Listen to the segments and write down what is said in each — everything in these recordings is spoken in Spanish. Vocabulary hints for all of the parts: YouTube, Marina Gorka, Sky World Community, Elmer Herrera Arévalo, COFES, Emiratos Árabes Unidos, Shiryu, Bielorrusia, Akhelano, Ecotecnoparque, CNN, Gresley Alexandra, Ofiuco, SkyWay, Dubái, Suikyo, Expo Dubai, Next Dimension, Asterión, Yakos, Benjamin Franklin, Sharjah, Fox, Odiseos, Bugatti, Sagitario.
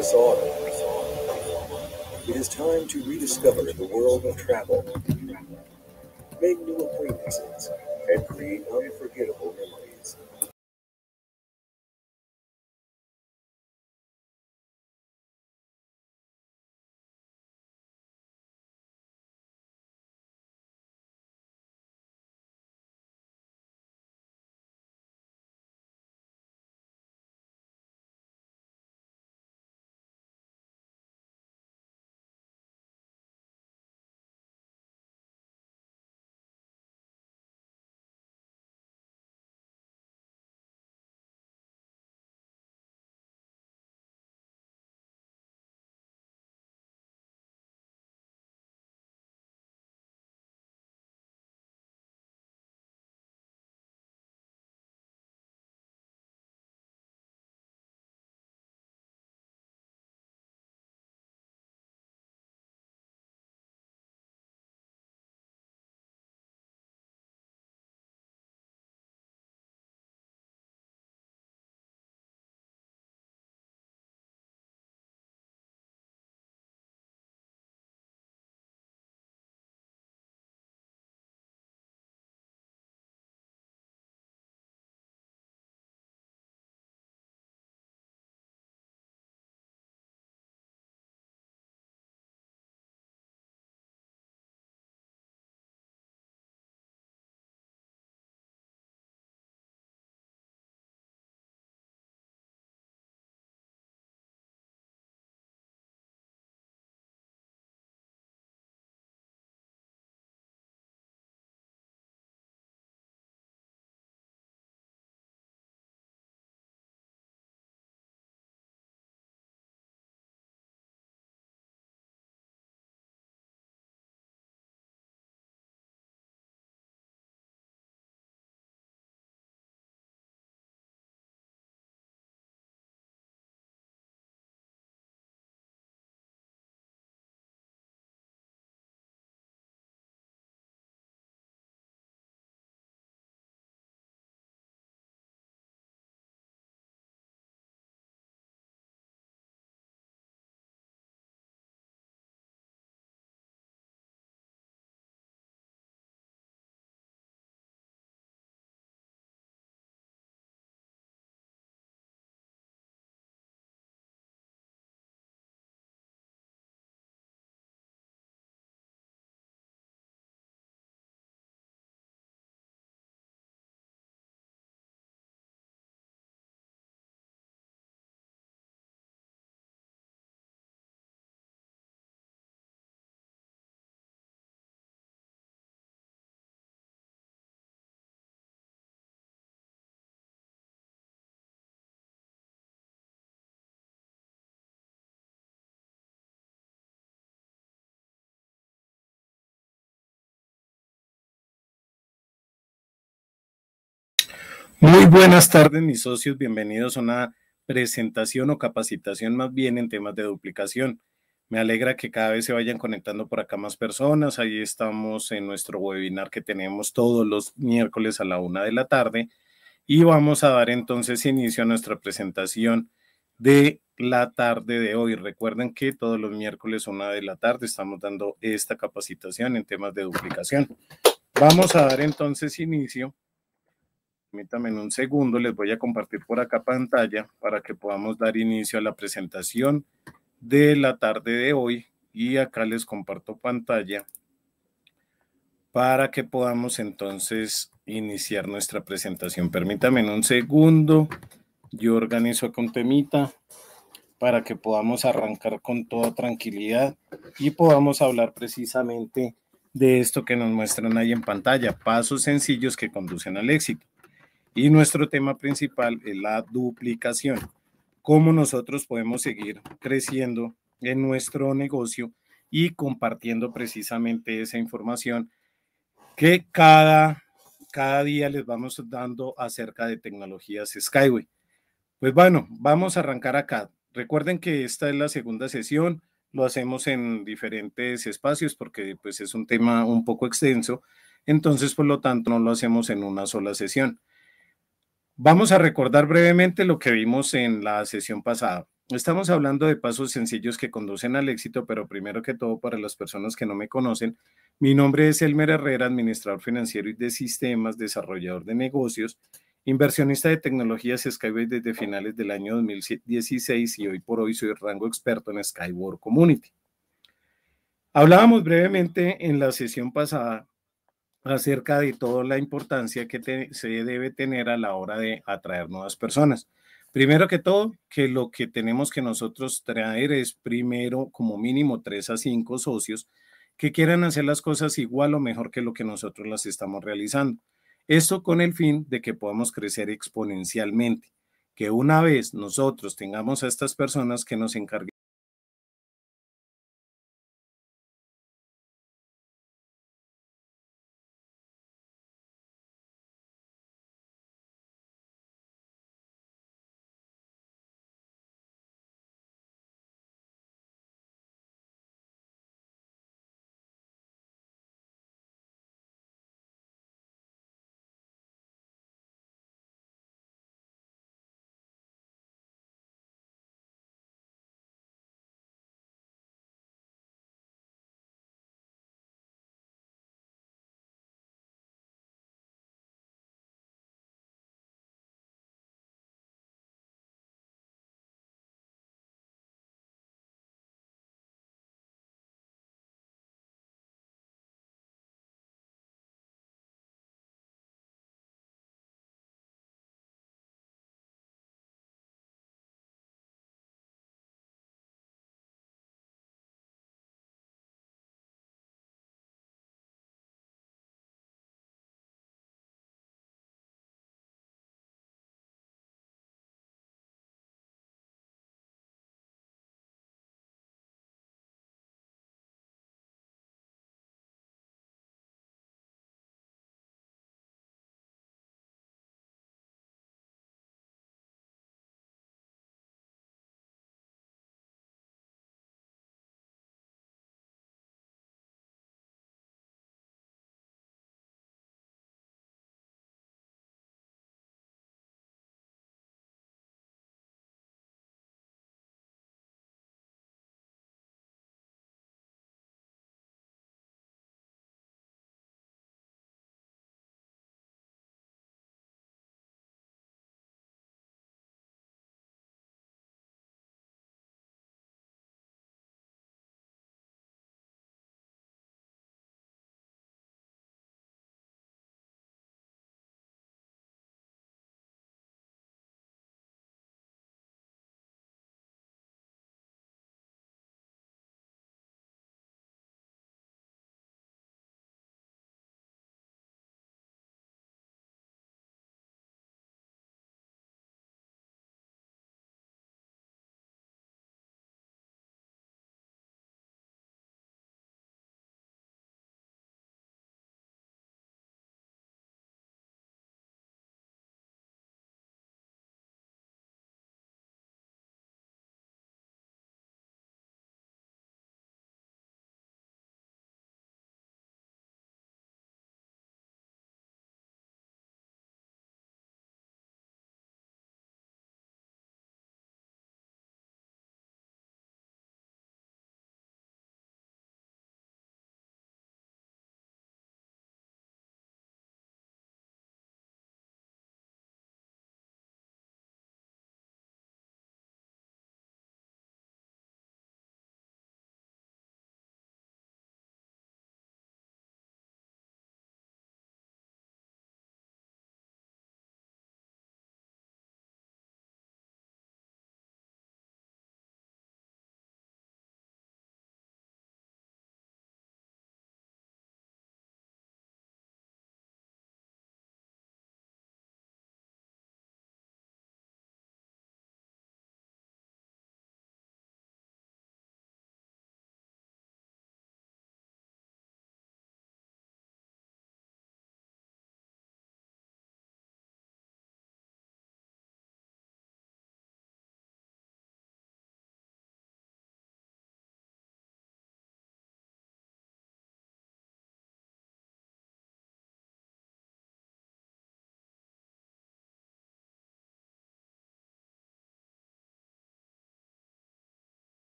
this autumn. It is time to rediscover the world of travel, make new acquaintances, and create unforgettable memories. Muy buenas tardes, mis socios. Bienvenidos a una presentación o capacitación más bien en temas de duplicación. Me alegra que cada vez se vayan conectando por acá más personas. Ahí estamos en nuestro webinar que tenemos todos los miércoles a la 1 de la tarde y vamos a dar entonces inicio a nuestra presentación de la tarde de hoy. Recuerden que todos los miércoles a 1 de la tarde estamos dando esta capacitación en temas de duplicación. Vamos a dar entonces inicio. Permítanme en un segundo, les voy a compartir por acá pantalla para que podamos dar inicio a la presentación de la tarde de hoy y acá les comparto pantalla para que podamos entonces iniciar nuestra presentación. Permítanme en un segundo, yo organizo acá un temita para que podamos arrancar con toda tranquilidad y podamos hablar precisamente de esto que nos muestran ahí en pantalla, pasos sencillos que conducen al éxito. Y nuestro tema principal es la duplicación. Cómo nosotros podemos seguir creciendo en nuestro negocio y compartiendo precisamente esa información que cada día les vamos dando acerca de tecnologías SkyWay. Pues bueno, vamos a arrancar acá. Recuerden que esta es la segunda sesión. Lo hacemos en diferentes espacios porque pues, es un tema un poco extenso. Entonces, por lo tanto, no lo hacemos en una sola sesión. Vamos a recordar brevemente lo que vimos en la sesión pasada. Estamos hablando de pasos sencillos que conducen al éxito, pero primero que todo, para las personas que no me conocen, mi nombre es Elmer Herrera, administrador financiero y de sistemas, desarrollador de negocios, inversionista de tecnologías SkyWay desde finales del año 2016 y hoy por hoy soy rango experto en Sky World Community. Hablábamos brevemente en la sesión pasada acerca de toda la importancia que se debe tener a la hora de atraer nuevas personas. Primero que todo, que lo que tenemos que nosotros traer es primero como mínimo 3 a 5 socios que quieran hacer las cosas igual o mejor que lo que nosotros las estamos realizando. Esto con el fin de que podamos crecer exponencialmente, que una vez nosotros tengamos a estas personas que nos encarguen.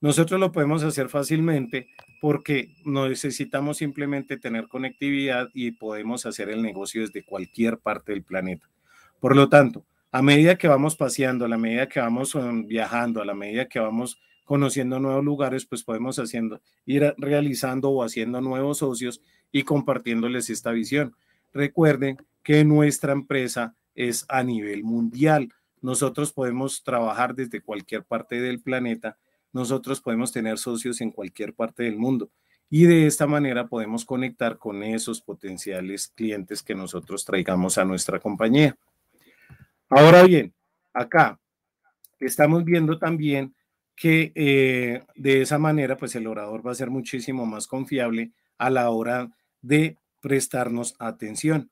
Nosotros lo podemos hacer fácilmente porque no necesitamos simplemente tener conectividad y podemos hacer el negocio desde cualquier parte del planeta. Por lo tanto, a medida que vamos paseando, a la medida que vamos viajando, a la medida que vamos conociendo nuevos lugares, pues podemos ir realizando o haciendo nuevos socios y compartiéndoles esta visión. Recuerden que nuestra empresa es a nivel mundial. Nosotros podemos trabajar desde cualquier parte del planeta. Nosotros podemos tener socios en cualquier parte del mundo y de esta manera podemos conectar con esos potenciales clientes que nosotros traigamos a nuestra compañía. Ahora bien, acá estamos viendo también que de esa manera pues el orador va a ser muchísimo más confiable a la hora de prestarnos atención.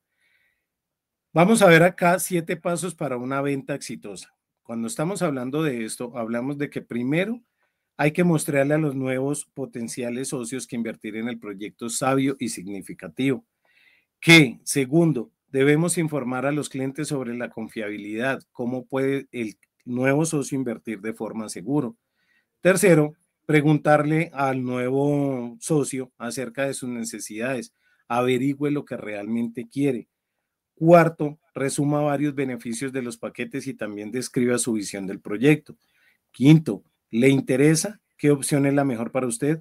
Vamos a ver acá 7 pasos para una venta exitosa. Cuando estamos hablando de esto, hablamos de que primero hay que mostrarle a los nuevos potenciales socios que invertir en el proyecto sabio y significativo. Que, segundo, debemos informar a los clientes sobre la confiabilidad, cómo puede el nuevo socio invertir de forma segura. Tercero, preguntarle al nuevo socio acerca de sus necesidades, averigüe lo que realmente quiere. Cuarto, resuma varios beneficios de los paquetes y también describa su visión del proyecto. Quinto, ¿le interesa? ¿Qué opción es la mejor para usted?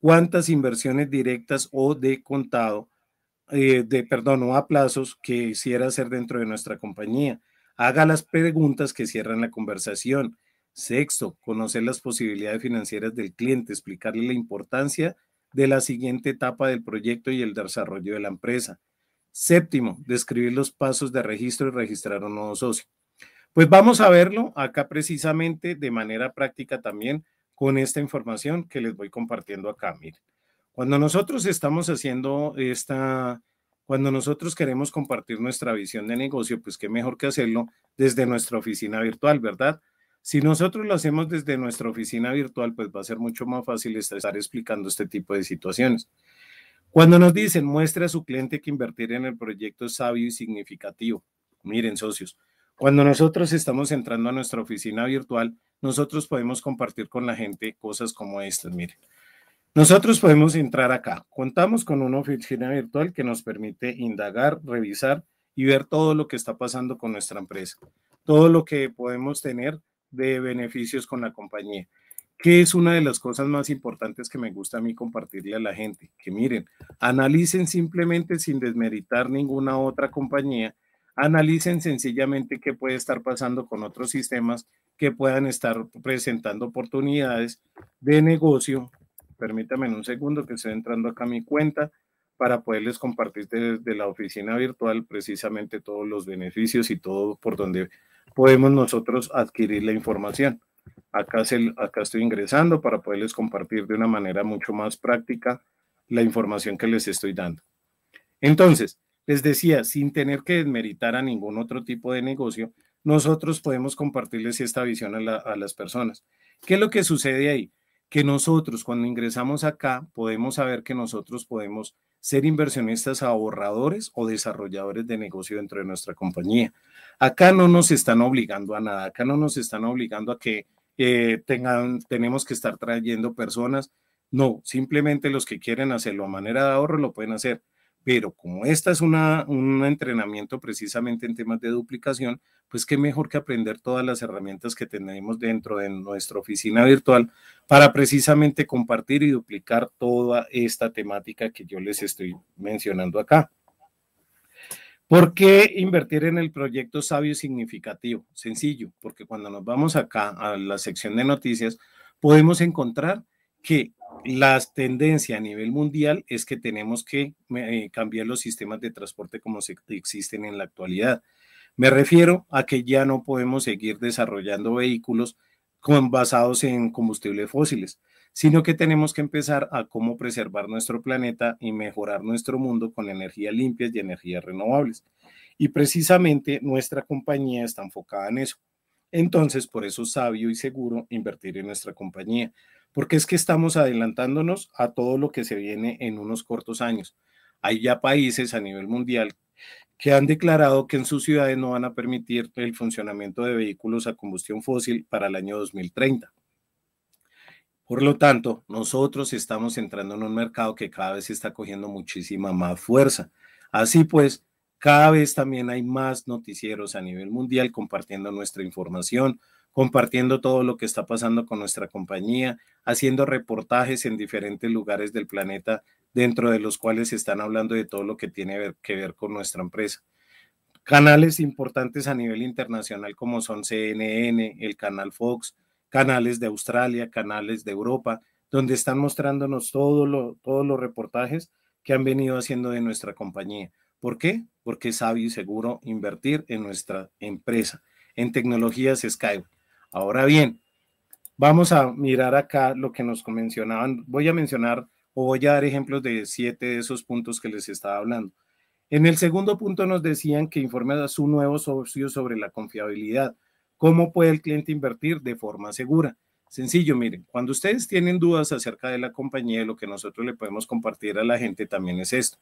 ¿Cuántas inversiones directas o de contado, o a plazos que quisiera hacer dentro de nuestra compañía? Haga las preguntas que cierran la conversación. Sexto, conocer las posibilidades financieras del cliente, explicarle la importancia de la siguiente etapa del proyecto y el desarrollo de la empresa. Séptimo, describir los pasos de registro y registrar un nuevo socio. Pues vamos a verlo acá precisamente de manera práctica también con esta información que les voy compartiendo acá. Miren, cuando nosotros estamos haciendo cuando nosotros queremos compartir nuestra visión de negocio, pues qué mejor que hacerlo desde nuestra oficina virtual, ¿verdad? Si nosotros lo hacemos desde nuestra oficina virtual, pues va a ser mucho más fácil estar explicando este tipo de situaciones. Cuando nos dicen, muestre a su cliente que invertir en el proyecto es sabio y significativo. Miren, socios. Cuando nosotros estamos entrando a nuestra oficina virtual, nosotros podemos compartir con la gente cosas como estas, miren. Nosotros podemos entrar acá. Contamos con una oficina virtual que nos permite indagar, revisar y ver todo lo que está pasando con nuestra empresa. Todo lo que podemos tener de beneficios con la compañía. Que es una de las cosas más importantes que me gusta a mí compartirle a la gente. Que miren, analicen simplemente sin desmeritar ninguna otra compañía. Analicen sencillamente qué puede estar pasando con otros sistemas que puedan estar presentando oportunidades de negocio. Permítanme un segundo que estoy entrando acá a mi cuenta para poderles compartir desde la oficina virtual precisamente todos los beneficios y todo por donde podemos nosotros adquirir la información. Acá estoy ingresando para poderles compartir de una manera mucho más práctica la información que les estoy dando. Entonces, les decía, sin tener que desmeritar a ningún otro tipo de negocio, nosotros podemos compartirles esta visión a las personas. ¿Qué es lo que sucede ahí? Que nosotros cuando ingresamos acá podemos saber que nosotros podemos ser inversionistas ahorradores o desarrolladores de negocio dentro de nuestra compañía. Acá no nos están obligando a nada, acá no nos están obligando a que tenemos que estar trayendo personas. No, simplemente los que quieren hacerlo a manera de ahorro lo pueden hacer. Pero como esta es un entrenamiento precisamente en temas de duplicación, pues qué mejor que aprender todas las herramientas que tenemos dentro de nuestra oficina virtual para precisamente compartir y duplicar toda esta temática que yo les estoy mencionando acá. ¿Por qué invertir en el proyecto sabio y significativo? Sencillo, porque cuando nos vamos acá a la sección de noticias, podemos encontrar que la tendencia a nivel mundial es que tenemos que cambiar los sistemas de transporte como existen en la actualidad. Me refiero a que ya no podemos seguir desarrollando vehículos basados en combustibles fósiles, sino que tenemos que empezar a cómo preservar nuestro planeta y mejorar nuestro mundo con energías limpias y energías renovables. Y precisamente nuestra compañía está enfocada en eso. Entonces, por eso es sabio y seguro invertir en nuestra compañía. Porque es que estamos adelantándonos a todo lo que se viene en unos cortos años. Hay ya países a nivel mundial que han declarado que en sus ciudades no van a permitir el funcionamiento de vehículos a combustión fósil para el año 2030. Por lo tanto, nosotros estamos entrando en un mercado que cada vez está cogiendo muchísima más fuerza. Así pues, cada vez también hay más noticieros a nivel mundial compartiendo nuestra información, compartiendo todo lo que está pasando con nuestra compañía, haciendo reportajes en diferentes lugares del planeta, dentro de los cuales están hablando de todo lo que tiene que ver con nuestra empresa. Canales importantes a nivel internacional como son CNN, el canal Fox, canales de Australia, canales de Europa, donde están mostrándonos todos los reportajes que han venido haciendo de nuestra compañía. ¿Por qué? Porque es sabio y seguro invertir en nuestra empresa, en tecnologías SkyWay. Ahora bien, vamos a mirar acá lo que nos mencionaban. Voy a mencionar o voy a dar ejemplos de 7 de esos puntos que les estaba hablando. En el segundo punto nos decían que informe a su nuevo socio sobre la confiabilidad. ¿Cómo puede el cliente invertir de forma segura? Sencillo, miren, cuando ustedes tienen dudas acerca de la compañía, lo que nosotros le podemos compartir a la gente también es esto,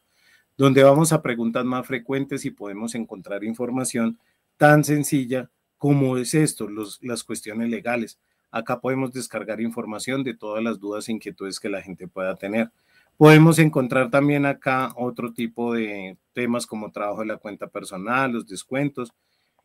donde vamos a preguntas más frecuentes y podemos encontrar información tan sencilla como es esto, las cuestiones legales. Acá podemos descargar información de todas las dudas e inquietudes que la gente pueda tener. Podemos encontrar también acá otro tipo de temas como trabajo de la cuenta personal, los descuentos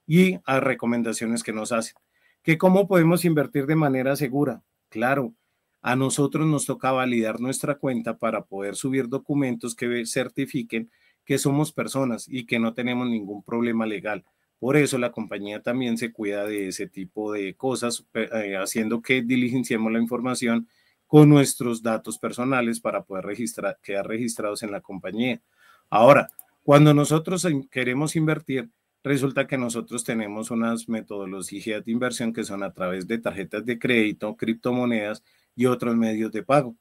y a recomendaciones que nos hacen. ¿Que cómo podemos invertir de manera segura? Claro, a nosotros nos toca validar nuestra cuenta para poder subir documentos que certifiquen que somos personas y que no tenemos ningún problema legal. Por eso la compañía también se cuida de ese tipo de cosas, haciendo que diligenciemos la información con nuestros datos personales para poder quedar registrados en la compañía. Ahora, cuando nosotros queremos invertir, resulta que nosotros tenemos unas metodologías de inversión que son a través de tarjetas de crédito, criptomonedas y otros medios de pago.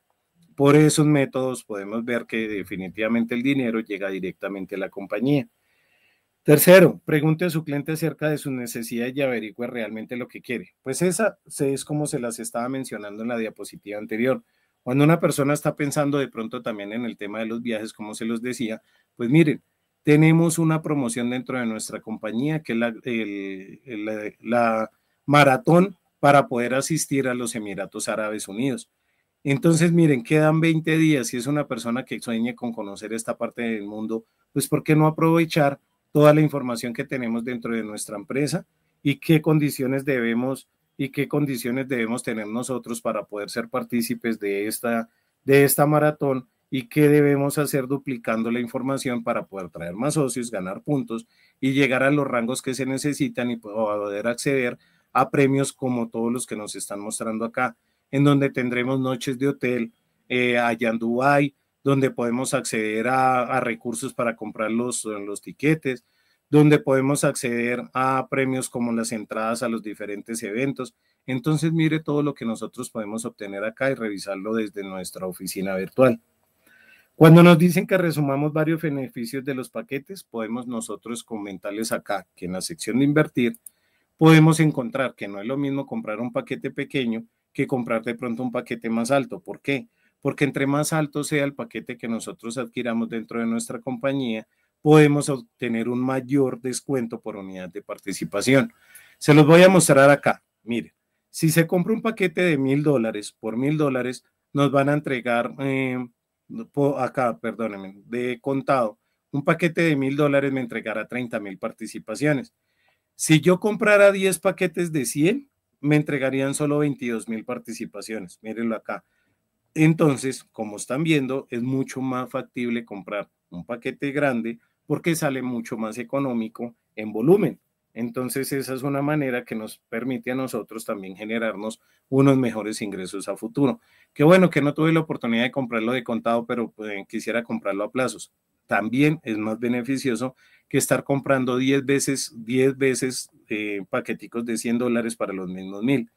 Por esos métodos podemos ver que definitivamente el dinero llega directamente a la compañía. Tercero, pregunte a su cliente acerca de sus necesidades y averigüe realmente lo que quiere. Pues esa es como se las estaba mencionando en la diapositiva anterior. Cuando una persona está pensando de pronto también en el tema de los viajes, como se los decía, pues miren, tenemos una promoción dentro de nuestra compañía que es la maratón para poder asistir a los Emiratos Árabes Unidos. Entonces, miren, quedan 20 días. Si es una persona que sueña con conocer esta parte del mundo, pues ¿por qué no aprovechar toda la información que tenemos dentro de nuestra empresa y qué condiciones debemos tener nosotros para poder ser partícipes de esta maratón y qué debemos hacer duplicando la información para poder traer más socios, ganar puntos y llegar a los rangos que se necesitan y poder acceder a premios como todos los que nos están mostrando acá, en donde tendremos noches de hotel allá en Dubái, donde podemos acceder a recursos para comprar los tiquetes, donde podemos acceder a premios como las entradas a los diferentes eventos. Entonces, mire todo lo que nosotros podemos obtener acá y revisarlo desde nuestra oficina virtual. Cuando nos dicen que resumamos varios beneficios de los paquetes, podemos nosotros comentarles acá que en la sección de invertir podemos encontrar que no es lo mismo comprar un paquete pequeño que comprar de pronto un paquete más alto. ¿Por qué? Porque entre más alto sea el paquete que nosotros adquiramos dentro de nuestra compañía, podemos obtener un mayor descuento por unidad de participación. Se los voy a mostrar acá. Miren, si se compra un paquete de $1.000, por $1.000 nos van a entregar, acá, perdónenme, de contado, un paquete de $1.000 me entregará 30.000 participaciones. Si yo comprara 10 paquetes de 100, me entregarían solo 22.000 participaciones. Mírenlo acá. Entonces, como están viendo, es mucho más factible comprar un paquete grande porque sale mucho más económico en volumen. Entonces, esa es una manera que nos permite a nosotros también generarnos unos mejores ingresos a futuro. Qué bueno que no tuve la oportunidad de comprarlo de contado, pero quisiera comprarlo a plazos. También es más beneficioso que estar comprando 10 veces paqueticos de $100 para los mismos 1.000.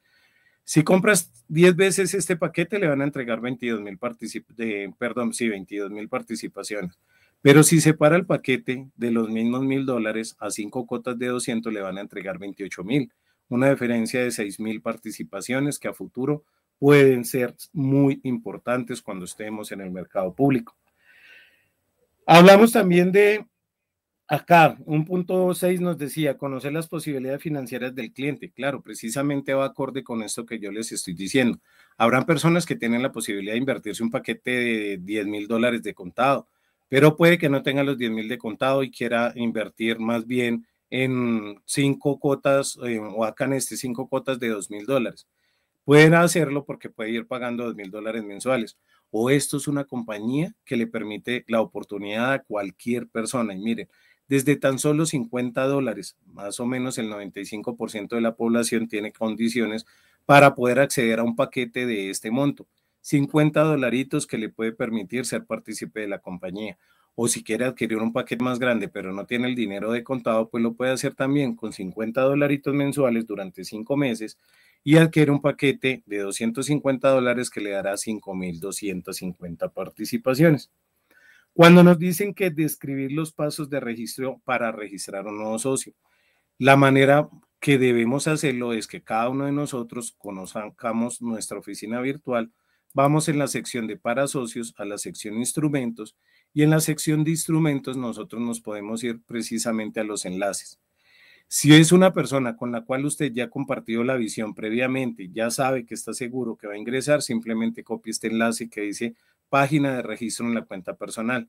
Si compras 10 veces este paquete, le van a entregar 22.000 participaciones. Pero si separa el paquete de los mismos $1.000 a 5 cuotas de 200, le van a entregar 28.000. Una diferencia de 6.000 participaciones que a futuro pueden ser muy importantes cuando estemos en el mercado público. Hablamos también de Acá, un punto 6 nos decía, conocer las posibilidades financieras del cliente. Claro, precisamente va acorde con esto que yo les estoy diciendo. Habrán personas que tienen la posibilidad de invertirse un paquete de $10.000 de contado, pero puede que no tenga los $10.000 de contado y quiera invertir más bien en 5 cuotas, o acá en 5 cuotas de $2.000. Pueden hacerlo porque puede ir pagando $2.000 mensuales. O esto es una compañía que le permite la oportunidad a cualquier persona. Y miren, desde tan solo $50, más o menos el 95% de la población tiene condiciones para poder acceder a un paquete de este monto. $50 que le puede permitir ser partícipe de la compañía. O si quiere adquirir un paquete más grande, pero no tiene el dinero de contado, pues lo puede hacer también con $50 mensuales durante 5 meses y adquiere un paquete de $250 que le dará 5.250 participaciones. Cuando nos dicen que describir los pasos de registro para registrar un nuevo socio, la manera que debemos hacerlo es que cada uno de nosotros conozcamos nuestra oficina virtual. Vamos en la sección de para socios a la sección instrumentos y en la sección de instrumentos nosotros nos podemos ir precisamente a los enlaces. Si es una persona con la cual usted ya ha compartido la visión previamente, ya sabe que está seguro que va a ingresar, simplemente copie este enlace que dice página de registro en la cuenta personal.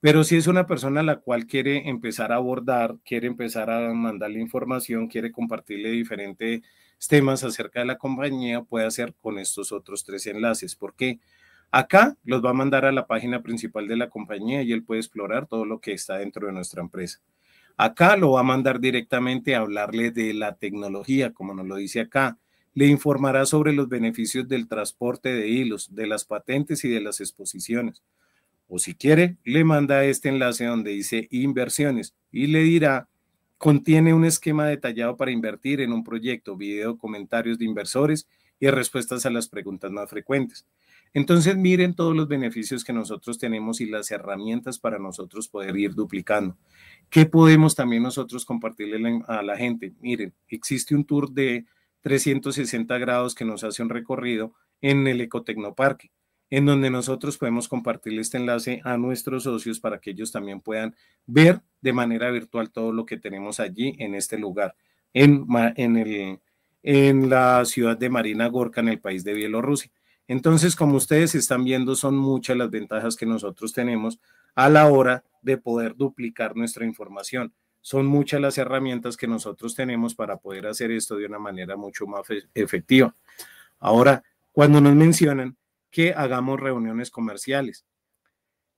Pero si es una persona a la cual quiere empezar a abordar, quiere empezar a mandarle información, quiere compartirle diferentes temas acerca de la compañía, puede hacer con estos otros 3 enlaces. ¿Por qué? Acá los va a mandar a la página principal de la compañía y él puede explorar todo lo que está dentro de nuestra empresa. Acá lo va a mandar directamente a hablarle de la tecnología, como nos lo dice acá. Le informará sobre los beneficios del transporte de hilos, de las patentes y de las exposiciones. O si quiere, le manda este enlace donde dice inversiones y le dirá, contiene un esquema detallado para invertir en un proyecto, video, comentarios de inversores y respuestas a las preguntas más frecuentes. Entonces miren todos los beneficios que nosotros tenemos y las herramientas para nosotros poder ir duplicando. ¿Qué podemos también nosotros compartirle a la gente? Miren, existe un tour de 360 grados que nos hace un recorrido en el Ecotecnoparque, en donde nosotros podemos compartirle este enlace a nuestros socios para que ellos también puedan ver de manera virtual todo lo que tenemos allí en este lugar, en la ciudad de Marina Gorka, en el país de Bielorrusia. Entonces, como ustedes están viendo, son muchas las ventajas que nosotros tenemos a la hora de poder duplicar nuestra información. Son muchas las herramientas que nosotros tenemos para poder hacer esto de una manera mucho más efectiva. Ahora, cuando nos mencionan que hagamos reuniones comerciales,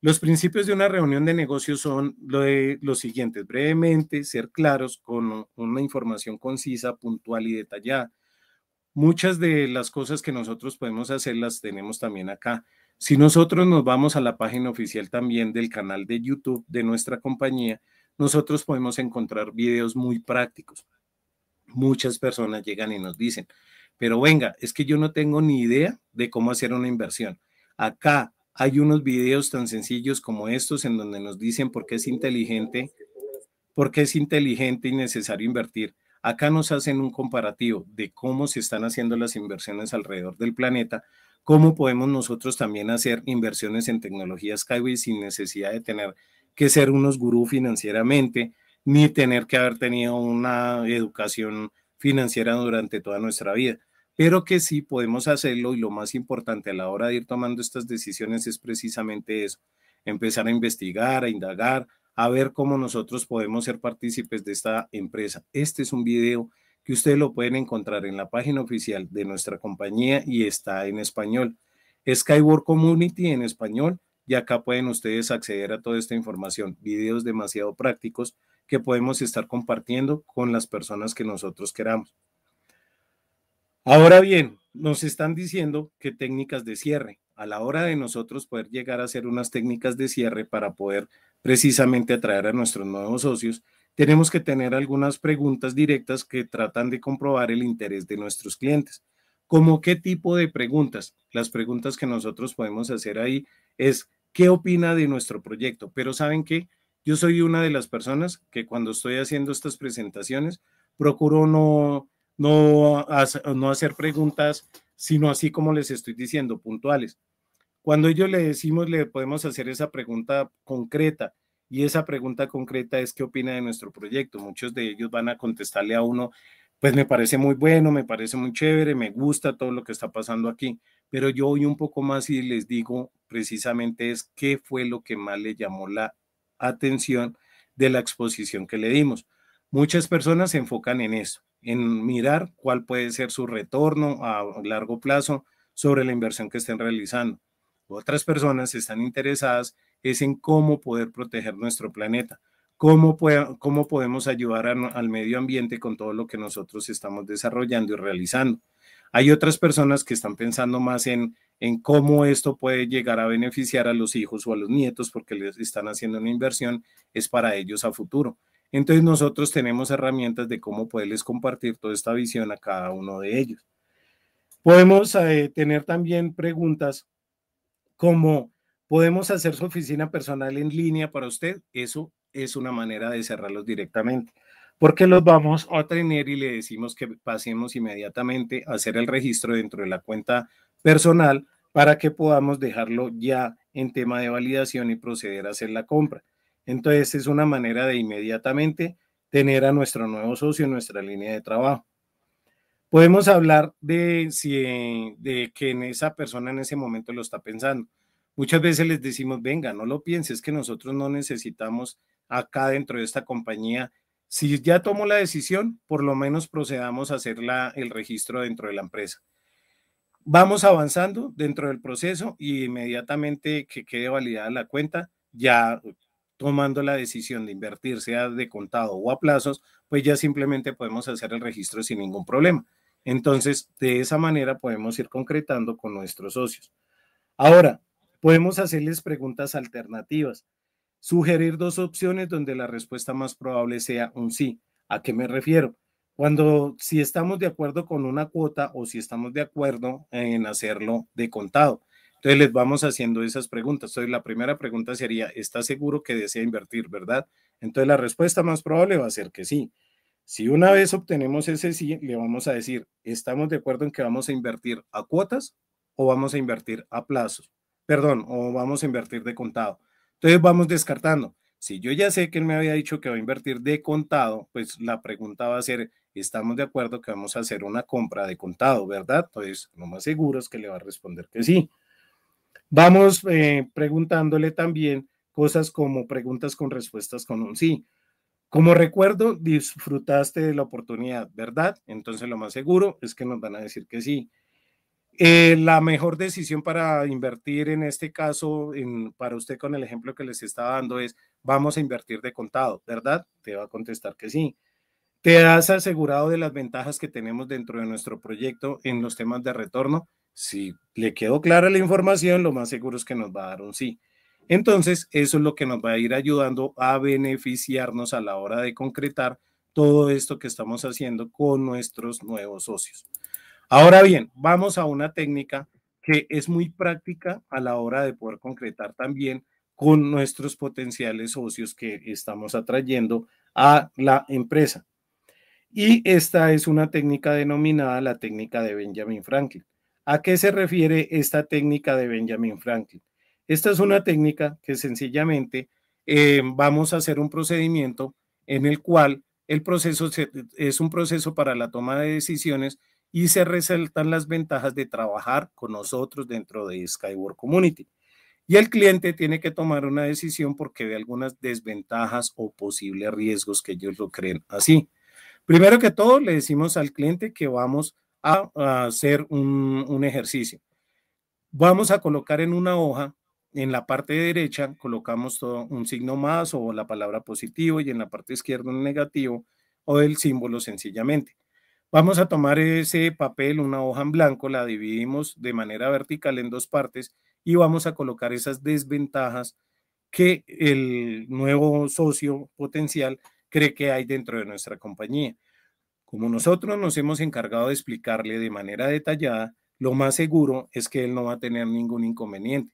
los principios de una reunión de negocios son los siguientes: brevemente, ser claros con una información concisa, puntual y detallada. Muchas de las cosas que nosotros podemos hacer las tenemos también acá. Si nosotros nos vamos a la página oficial también del canal de YouTube de nuestra compañía, nosotros podemos encontrar videos muy prácticos. Muchas personas llegan y nos dicen, pero venga, es que yo no tengo ni idea de cómo hacer una inversión. Acá hay unos videos tan sencillos como estos en donde nos dicen por qué es inteligente y necesario invertir. Acá nos hacen un comparativo de cómo se están haciendo las inversiones alrededor del planeta, cómo podemos nosotros también hacer inversiones en tecnología SkyWay sin necesidad de tener que ser unos gurús financieramente, ni tener que haber tenido una educación financiera durante toda nuestra vida, pero que sí podemos hacerlo, y lo más importante a la hora de ir tomando estas decisiones es precisamente eso, empezar a investigar, a indagar, a ver cómo nosotros podemos ser partícipes de esta empresa. Este es un video que ustedes lo pueden encontrar en la página oficial de nuestra compañía y está en español. Sky World Community en español, y acá pueden ustedes acceder a toda esta información. Videos demasiado prácticos que podemos estar compartiendo con las personas que nosotros queramos. Ahora bien, nos están diciendo que técnicas de cierre. A la hora de nosotros poder llegar a hacer unas técnicas de cierre para poder precisamente atraer a nuestros nuevos socios, tenemos que tener algunas preguntas directas que tratan de comprobar el interés de nuestros clientes. ¿Cómo qué tipo de preguntas? Las preguntas que nosotros podemos hacer ahí es, ¿qué opina de nuestro proyecto? Pero ¿saben qué? Yo soy una de las personas que cuando estoy haciendo estas presentaciones procuro no hacer preguntas, sino así como les estoy diciendo, puntuales. Cuando ellos le decimos, le podemos hacer esa pregunta concreta Y esa pregunta concreta es ¿qué opina de nuestro proyecto? Muchos de ellos van a contestarle a uno, pues me parece muy bueno, me parece muy chévere, me gusta todo lo que está pasando aquí, pero yo voy un poco más y les digo precisamente es qué fue lo que más le llamó la atención de la exposición que le dimos. Muchas personas se enfocan en eso, en mirar cuál puede ser su retorno a largo plazo sobre la inversión que estén realizando. Otras personas están interesadas es en cómo poder proteger nuestro planeta. ¿Cómo podemos ayudar al medio ambiente con todo lo que nosotros estamos desarrollando y realizando? Hay otras personas que están pensando más en cómo esto puede llegar a beneficiar a los hijos o a los nietos porque les están haciendo una inversión, es para ellos a futuro. Entonces nosotros tenemos herramientas de cómo poderles compartir toda esta visión a cada uno de ellos. Podemos tener también preguntas como, ¿podemos hacer su oficina personal en línea para usted? Eso es una manera de cerrarlos directamente, porque los vamos a tener y le decimos que pasemos inmediatamente a hacer el registro dentro de la cuenta personal para que podamos dejarlo ya en tema de validación y proceder a hacer la compra. Entonces es una manera de inmediatamente tener a nuestro nuevo socio en nuestra línea de trabajo. Podemos hablar de que esa persona en ese momento lo está pensando. Muchas veces les decimos, venga, no lo pienses, que nosotros no necesitamos acá dentro de esta compañía. Si ya tomó la decisión, por lo menos procedamos a hacer el registro dentro de la empresa. Vamos avanzando dentro del proceso y inmediatamente que quede validada la cuenta, ya tomando la decisión de invertir, sea de contado o a plazos, pues ya simplemente podemos hacer el registro sin ningún problema. Entonces, de esa manera podemos ir concretando con nuestros socios. Ahora, podemos hacerles preguntas alternativas. Sugerir dos opciones donde la respuesta más probable sea un sí. ¿A qué me refiero? Cuando si estamos de acuerdo con una cuota o si estamos de acuerdo en hacerlo de contado. Entonces les vamos haciendo esas preguntas. Entonces la primera pregunta sería, ¿está seguro que desea invertir, verdad? Entonces la respuesta más probable va a ser que sí. Si una vez obtenemos ese sí, le vamos a decir, ¿estamos de acuerdo en que vamos a invertir a cuotas o vamos a invertir a plazos? Perdón, o vamos a invertir de contado. Entonces vamos descartando. Si yo ya sé que él me había dicho que va a invertir de contado, pues la pregunta va a ser, estamos de acuerdo que vamos a hacer una compra de contado, ¿verdad? Entonces lo más seguro es que le va a responder que sí. Vamos preguntándole también cosas como preguntas con respuestas con un sí. Como recuerdo, disfrutaste de la oportunidad, ¿verdad? Entonces lo más seguro es que nos van a decir que sí. La mejor decisión para invertir en este caso, para usted con el ejemplo que les estaba dando es, vamos a invertir de contado, ¿verdad? Te va a contestar que sí. ¿Te has asegurado de las ventajas que tenemos dentro de nuestro proyecto en los temas de retorno? Si le quedó clara la información, lo más seguro es que nos va a dar un sí. Entonces, eso es lo que nos va a ir ayudando a beneficiarnos a la hora de concretar todo esto que estamos haciendo con nuestros nuevos socios. Ahora bien, vamos a una técnica que es muy práctica a la hora de poder concretar también con nuestros potenciales socios que estamos atrayendo a la empresa. Y esta es una técnica denominada la técnica de Benjamin Franklin. ¿A qué se refiere esta técnica de Benjamin Franklin? Esta es una técnica que sencillamente vamos a hacer un procedimiento en el cual el proceso es un proceso para la toma de decisiones y se resaltan las ventajas de trabajar con nosotros dentro de Sky World Community. Y el cliente tiene que tomar una decisión porque ve algunas desventajas o posibles riesgos que ellos lo creen así. Primero que todo, le decimos al cliente que vamos a hacer un ejercicio. Vamos a colocar en una hoja, en la parte derecha, colocamos todo un signo más o la palabra positivo y en la parte izquierda un negativo o el símbolo sencillamente. Vamos a tomar ese papel, una hoja en blanco, la dividimos de manera vertical en dos partes y vamos a colocar esas desventajas que el nuevo socio potencial cree que hay dentro de nuestra compañía. Como nosotros nos hemos encargado de explicarle de manera detallada, lo más seguro es que él no va a tener ningún inconveniente.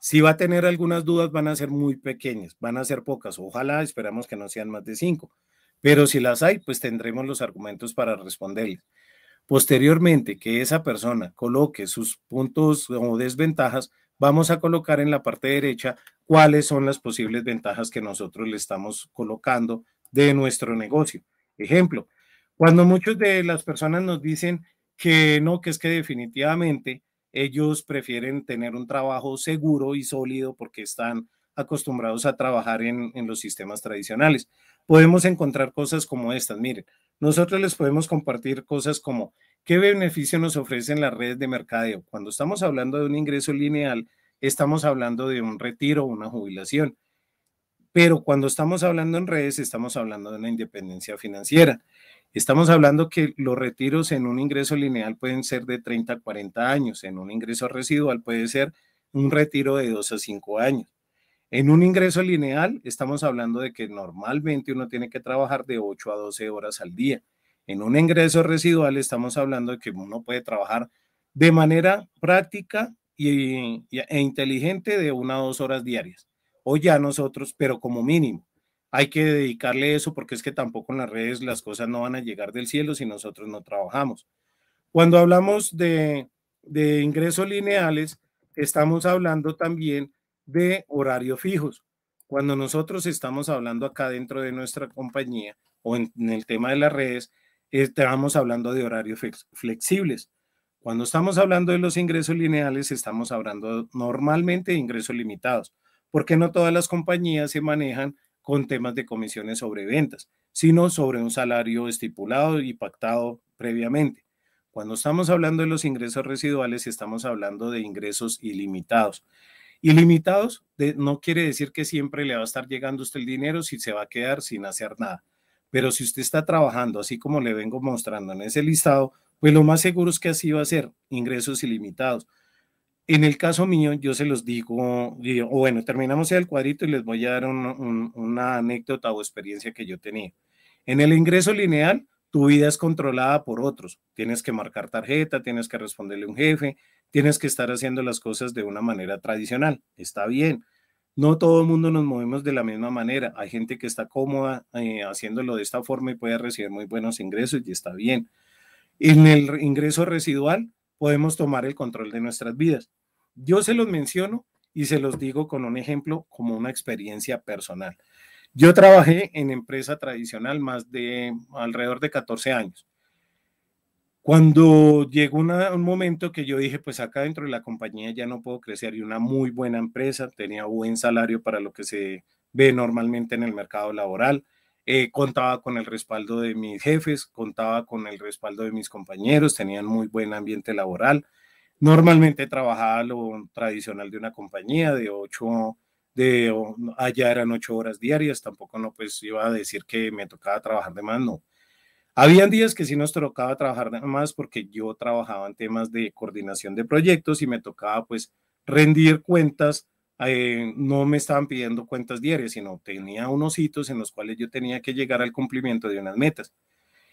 Si va a tener algunas dudas, van a ser muy pequeñas, van a ser pocas. Ojalá, esperamos que no sean más de 5. Pero si las hay, pues tendremos los argumentos para responderles. Posteriormente, que esa persona coloque sus puntos o desventajas, vamos a colocar en la parte derecha cuáles son las posibles ventajas que nosotros le estamos colocando de nuestro negocio. Ejemplo, cuando muchas de las personas nos dicen que no, que es que definitivamente ellos prefieren tener un trabajo seguro y sólido porque están acostumbrados a trabajar en los sistemas tradicionales. Podemos encontrar cosas como estas. Miren, nosotros les podemos compartir cosas como qué beneficio nos ofrecen las redes de mercadeo. Cuando estamos hablando de un ingreso lineal, estamos hablando de un retiro o una jubilación. Pero cuando estamos hablando en redes, estamos hablando de una independencia financiera. Estamos hablando que los retiros en un ingreso lineal pueden ser de 30 a 40 años. En un ingreso residual puede ser un retiro de 2 a 5 años. En un ingreso lineal estamos hablando de que normalmente uno tiene que trabajar de 8 a 12 horas al día. En un ingreso residual estamos hablando de que uno puede trabajar de manera práctica e inteligente de 1 a 2 horas diarias. O ya nosotros, pero como mínimo, hay que dedicarle eso porque es que tampoco en las redes las cosas no van a llegar del cielo si nosotros no trabajamos. Cuando hablamos de ingresos lineales, estamos hablando también de horarios fijos. Cuando nosotros estamos hablando acá dentro de nuestra compañía o en el tema de las redes, estamos hablando de horarios flexibles. Cuando estamos hablando de los ingresos lineales, estamos hablando normalmente de ingresos limitados, porque no todas las compañías se manejan con temas de comisiones sobre ventas, sino sobre un salario estipulado y pactado previamente. Cuando estamos hablando de los ingresos residuales, estamos hablando de ingresos ilimitados. Ilimitados no quiere decir que siempre le va a estar llegando a usted el dinero si se va a quedar sin hacer nada. Pero si usted está trabajando, así como le vengo mostrando en ese listado, pues lo más seguro es que así va a ser, ingresos ilimitados. En el caso mío, yo se los digo, bueno, terminamos el cuadrito y les voy a dar una anécdota o experiencia que yo tenía. En el ingreso lineal, tu vida es controlada por otros. Tienes que marcar tarjeta, tienes que responderle a un jefe, tienes que estar haciendo las cosas de una manera tradicional. Está bien. No todo el mundo nos movemos de la misma manera. Hay gente que está cómoda haciéndolo de esta forma y puede recibir muy buenos ingresos y está bien. En el ingreso residual, podemos tomar el control de nuestras vidas. Yo se los menciono y se los digo con un ejemplo como una experiencia personal. Yo trabajé en empresa tradicional más de alrededor de 14 años. Cuando llegó un momento que yo dije, pues acá dentro de la compañía ya no puedo crecer, y una muy buena empresa, tenía buen salario para lo que se ve normalmente en el mercado laboral, contaba con el respaldo de mis jefes, contaba con el respaldo de mis compañeros, tenían muy buen ambiente laboral. Normalmente trabajaba lo tradicional de una compañía de 8 horas diarias, tampoco no pues iba a decir que me tocaba trabajar de más, no. Habían días que sí nos tocaba trabajar de más porque yo trabajaba en temas de coordinación de proyectos y me tocaba pues rendir cuentas. No me estaban pidiendo cuentas diarias, sino tenía unos hitos en los cuales yo tenía que llegar al cumplimiento de unas metas.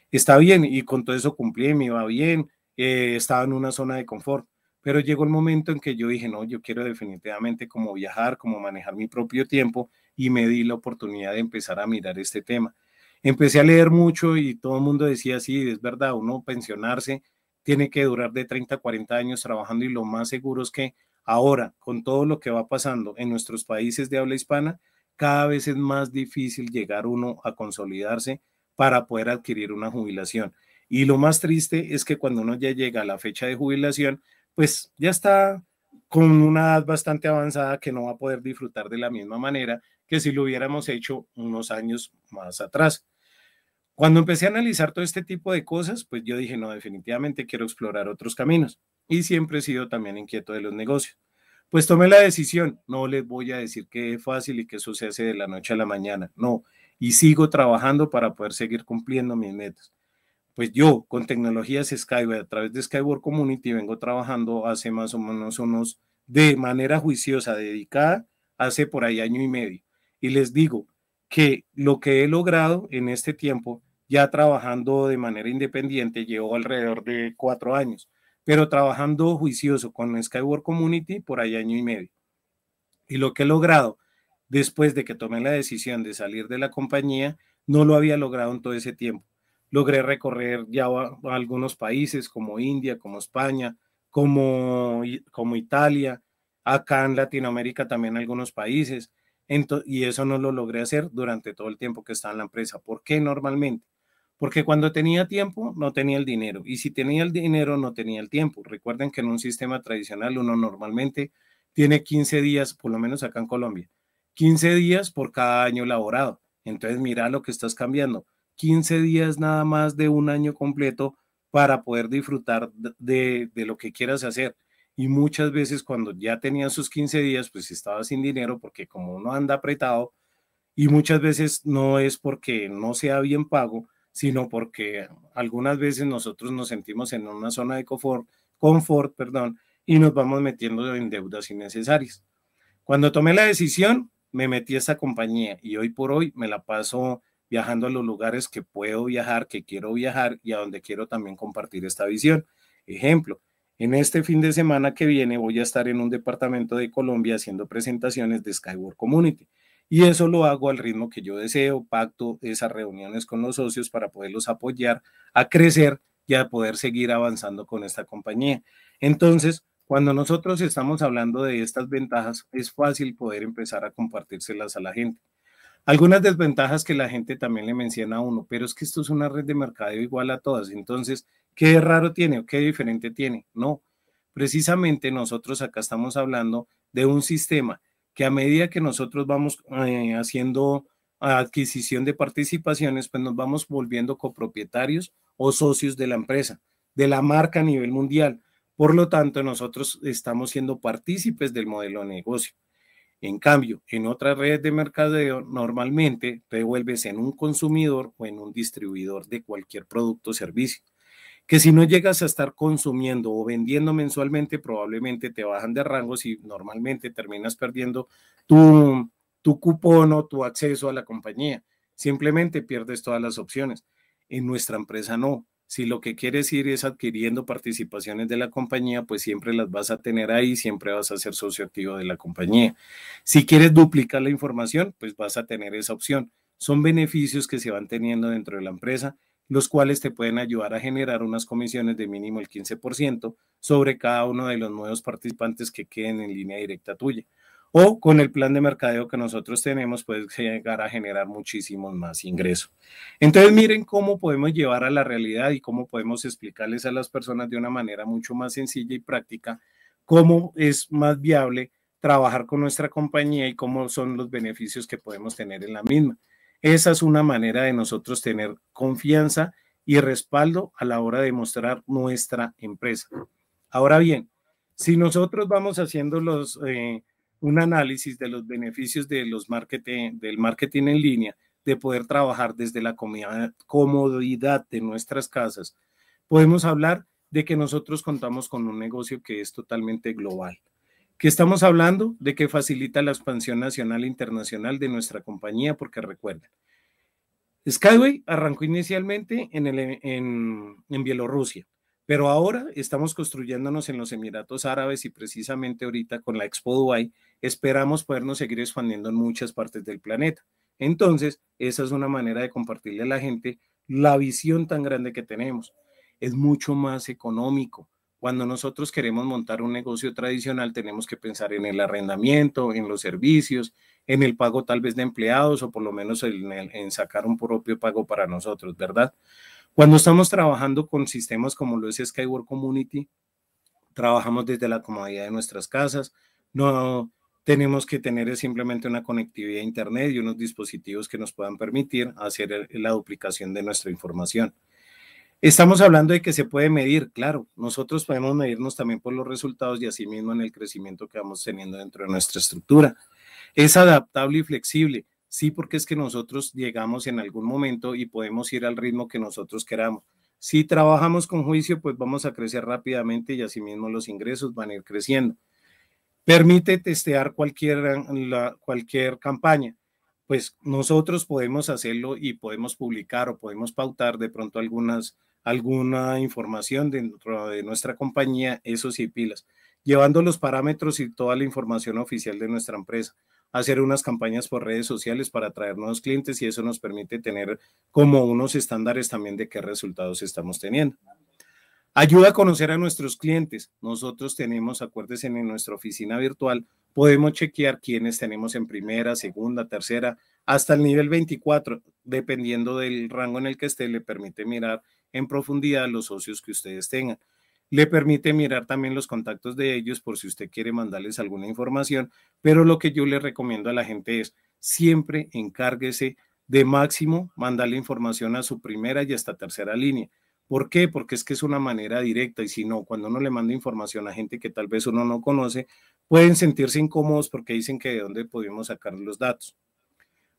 Está bien, y con todo eso cumplí, me iba bien, estaba en una zona de confort, pero llegó el momento en que yo dije, no, yo quiero definitivamente como viajar, como manejar mi propio tiempo, y me di la oportunidad de empezar a mirar este tema. Empecé a leer mucho y todo el mundo decía, sí, es verdad, uno pensionarse tiene que durar de 30 a 40 años trabajando, y lo más seguro es que ahora, con todo lo que va pasando en nuestros países de habla hispana, cada vez es más difícil llegar uno a consolidarse para poder adquirir una jubilación. Y lo más triste es que cuando uno ya llega a la fecha de jubilación, pues ya está con una edad bastante avanzada que no va a poder disfrutar de la misma manera que si lo hubiéramos hecho unos años más atrás. Cuando empecé a analizar todo este tipo de cosas, pues yo dije, no, definitivamente quiero explorar otros caminos. Y siempre he sido también inquieto de los negocios. Pues tomé la decisión, no les voy a decir que es fácil y que eso se hace de la noche a la mañana, no, y sigo trabajando para poder seguir cumpliendo mis metas. Pues yo con tecnologías SkyWay, a través de Sky World Community, vengo trabajando hace más o menos de manera juiciosa, dedicada, hace por ahí año y medio. Y les digo que lo que he logrado en este tiempo, ya trabajando de manera independiente, llevo alrededor de 4 años. Pero trabajando juicioso con Sky World Community por ahí año y medio. Y lo que he logrado después de que tomé la decisión de salir de la compañía, no lo había logrado en todo ese tiempo. Logré recorrer ya algunos países como India, como España, como Italia, acá en Latinoamérica también algunos países, y eso no lo logré hacer durante todo el tiempo que estaba en la empresa. ¿Por qué normalmente? Porque cuando tenía tiempo, no tenía el dinero. Y si tenía el dinero, no tenía el tiempo. Recuerden que en un sistema tradicional uno normalmente tiene 15 días, por lo menos acá en Colombia, 15 días por cada año laborado. Entonces, mira lo que estás cambiando. 15 días nada más de un año completo para poder disfrutar de lo que quieras hacer. Y muchas veces cuando ya tenían sus 15 días, pues estaba sin dinero porque como uno anda apretado, y muchas veces no es porque no sea bien pago, sino porque algunas veces nosotros nos sentimos en una zona de confort, y nos vamos metiendo en deudas innecesarias. Cuando tomé la decisión, me metí a esta compañía y hoy por hoy me la paso viajando a los lugares que puedo viajar, que quiero viajar y a donde quiero también compartir esta visión. Ejemplo, en este fin de semana que viene voy a estar en un departamento de Colombia haciendo presentaciones de Sky World Community. Y eso lo hago al ritmo que yo deseo, pacto esas reuniones con los socios para poderlos apoyar a crecer y a poder seguir avanzando con esta compañía. Entonces, cuando nosotros estamos hablando de estas ventajas, es fácil poder empezar a compartírselas a la gente. Algunas desventajas que la gente también le menciona a uno, pero es que esto es una red de mercadeo igual a todas. Entonces, ¿qué raro tiene o qué diferente tiene? No, precisamente nosotros acá estamos hablando de un sistema que a medida que nosotros vamos haciendo adquisición de participaciones, pues nos vamos volviendo copropietarios o socios de la empresa, de la marca a nivel mundial. Por lo tanto, nosotros estamos siendo partícipes del modelo de negocio. En cambio, en otras redes de mercadeo, normalmente te vuelves en un consumidor o en un distribuidor de cualquier producto o servicio, que si no llegas a estar consumiendo o vendiendo mensualmente, probablemente te bajan de rangos y normalmente terminas perdiendo tu cupón o tu acceso a la compañía. Simplemente pierdes todas las opciones. En nuestra empresa no. Si lo que quieres ir es adquiriendo participaciones de la compañía, pues siempre las vas a tener ahí, siempre vas a ser socio activo de la compañía. Si quieres duplicar la información, pues vas a tener esa opción. Son beneficios que se van teniendo dentro de la empresa, los cuales te pueden ayudar a generar unas comisiones de mínimo el 15% sobre cada uno de los nuevos participantes que queden en línea directa tuya. O con el plan de mercadeo que nosotros tenemos, puedes llegar a generar muchísimos más ingresos. Entonces miren cómo podemos llevar a la realidad y cómo podemos explicarles a las personas de una manera mucho más sencilla y práctica cómo es más viable trabajar con nuestra compañía y cómo son los beneficios que podemos tener en la misma. Esa es una manera de nosotros tener confianza y respaldo a la hora de mostrar nuestra empresa. Ahora bien, si nosotros vamos haciendo un análisis de los beneficios de del marketing en línea, de poder trabajar desde la comodidad de nuestras casas, podemos hablar de que nosotros contamos con un negocio que es totalmente global. Que estamos hablando de que facilita la expansión nacional e internacional de nuestra compañía, porque recuerden, SkyWay arrancó inicialmente en Bielorrusia, pero ahora estamos construyéndonos en los Emiratos Árabes y precisamente ahorita con la Expo Dubai esperamos podernos seguir expandiendo en muchas partes del planeta. Entonces, esa es una manera de compartirle a la gente la visión tan grande que tenemos. Es mucho más económico. Cuando nosotros queremos montar un negocio tradicional, tenemos que pensar en el arrendamiento, en los servicios, en el pago tal vez de empleados o por lo menos en sacar un propio pago para nosotros, ¿verdad? Cuando estamos trabajando con sistemas como lo es Sky World Community, trabajamos desde la comodidad de nuestras casas, no tenemos que tener simplemente una conectividad a internet y unos dispositivos que nos puedan permitir hacer la duplicación de nuestra información. Estamos hablando de que se puede medir, claro, nosotros podemos medirnos también por los resultados y asimismo en el crecimiento que vamos teniendo dentro de nuestra estructura. Es adaptable y flexible, sí, porque es que nosotros llegamos en algún momento y podemos ir al ritmo que nosotros queramos. Si trabajamos con juicio, pues vamos a crecer rápidamente y asimismo los ingresos van a ir creciendo. Permite testear cualquier campaña. Pues nosotros podemos hacerlo y podemos publicar o podemos pautar de pronto alguna información dentro de nuestra compañía, eso sí, pilas, llevando los parámetros y toda la información oficial de nuestra empresa, hacer unas campañas por redes sociales para atraer nuevos clientes y eso nos permite tener como unos estándares también de qué resultados estamos teniendo. Ayuda a conocer a nuestros clientes. Nosotros tenemos, acuérdense, en nuestra oficina virtual, podemos chequear quiénes tenemos en primera, segunda, tercera, hasta el nivel 24, dependiendo del rango en el que esté, le permite mirar en profundidad los socios que ustedes tengan. Le permite mirar también los contactos de ellos por si usted quiere mandarles alguna información, pero lo que yo le recomiendo a la gente es siempre encárguese de máximo mandarle información a su primera y hasta tercera línea. ¿Por qué? Porque es que es una manera directa y si no, cuando uno le manda información a gente que tal vez uno no conoce, pueden sentirse incómodos porque dicen que de dónde podemos sacar los datos.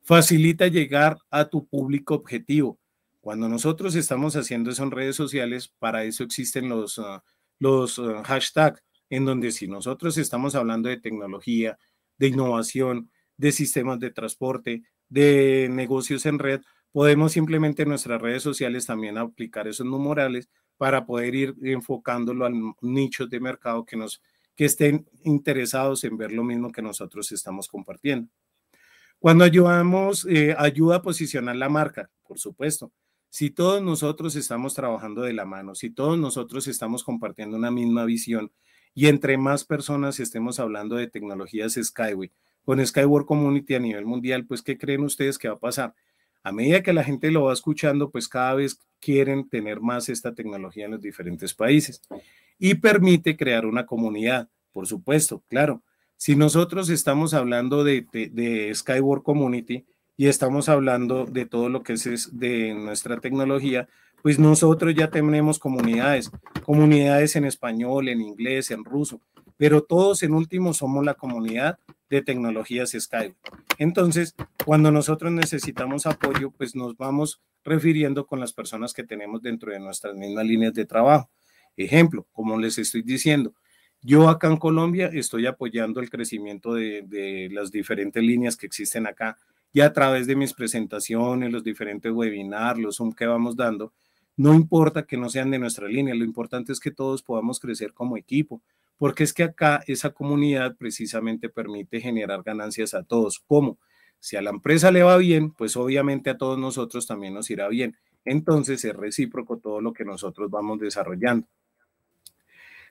Facilita llegar a tu público objetivo. Cuando nosotros estamos haciendo eso en redes sociales, para eso existen los hashtags, en donde si nosotros estamos hablando de tecnología, de innovación, de sistemas de transporte, de negocios en red, podemos simplemente en nuestras redes sociales también aplicar esos numerales para poder ir enfocándolo a nichos de mercado que estén interesados en ver lo mismo que nosotros estamos compartiendo. Cuando ayuda a posicionar la marca, por supuesto. Si todos nosotros estamos trabajando de la mano, si todos nosotros estamos compartiendo una misma visión y entre más personas estemos hablando de tecnologías SkyWay, con Sky World Community a nivel mundial, pues ¿qué creen ustedes que va a pasar? A medida que la gente lo va escuchando, pues cada vez quieren tener más esta tecnología en los diferentes países y permite crear una comunidad, por supuesto, claro. Si nosotros estamos hablando de Sky World Community y estamos hablando de todo lo que es de nuestra tecnología, pues nosotros ya tenemos comunidades en español, en inglés, en ruso, pero todos en último somos la comunidad de tecnologías Sky. Entonces, cuando nosotros necesitamos apoyo, pues nos vamos refiriendo con las personas que tenemos dentro de nuestras mismas líneas de trabajo. Ejemplo, como les estoy diciendo, yo acá en Colombia estoy apoyando el crecimiento de las diferentes líneas que existen acá y a través de mis presentaciones, los diferentes webinars, los Zoom que vamos dando, no importa que no sean de nuestra línea, lo importante es que todos podamos crecer como equipo, porque es que acá esa comunidad precisamente permite generar ganancias a todos. ¿Cómo? Si a la empresa le va bien, pues obviamente a todos nosotros también nos irá bien. Entonces es recíproco todo lo que nosotros vamos desarrollando.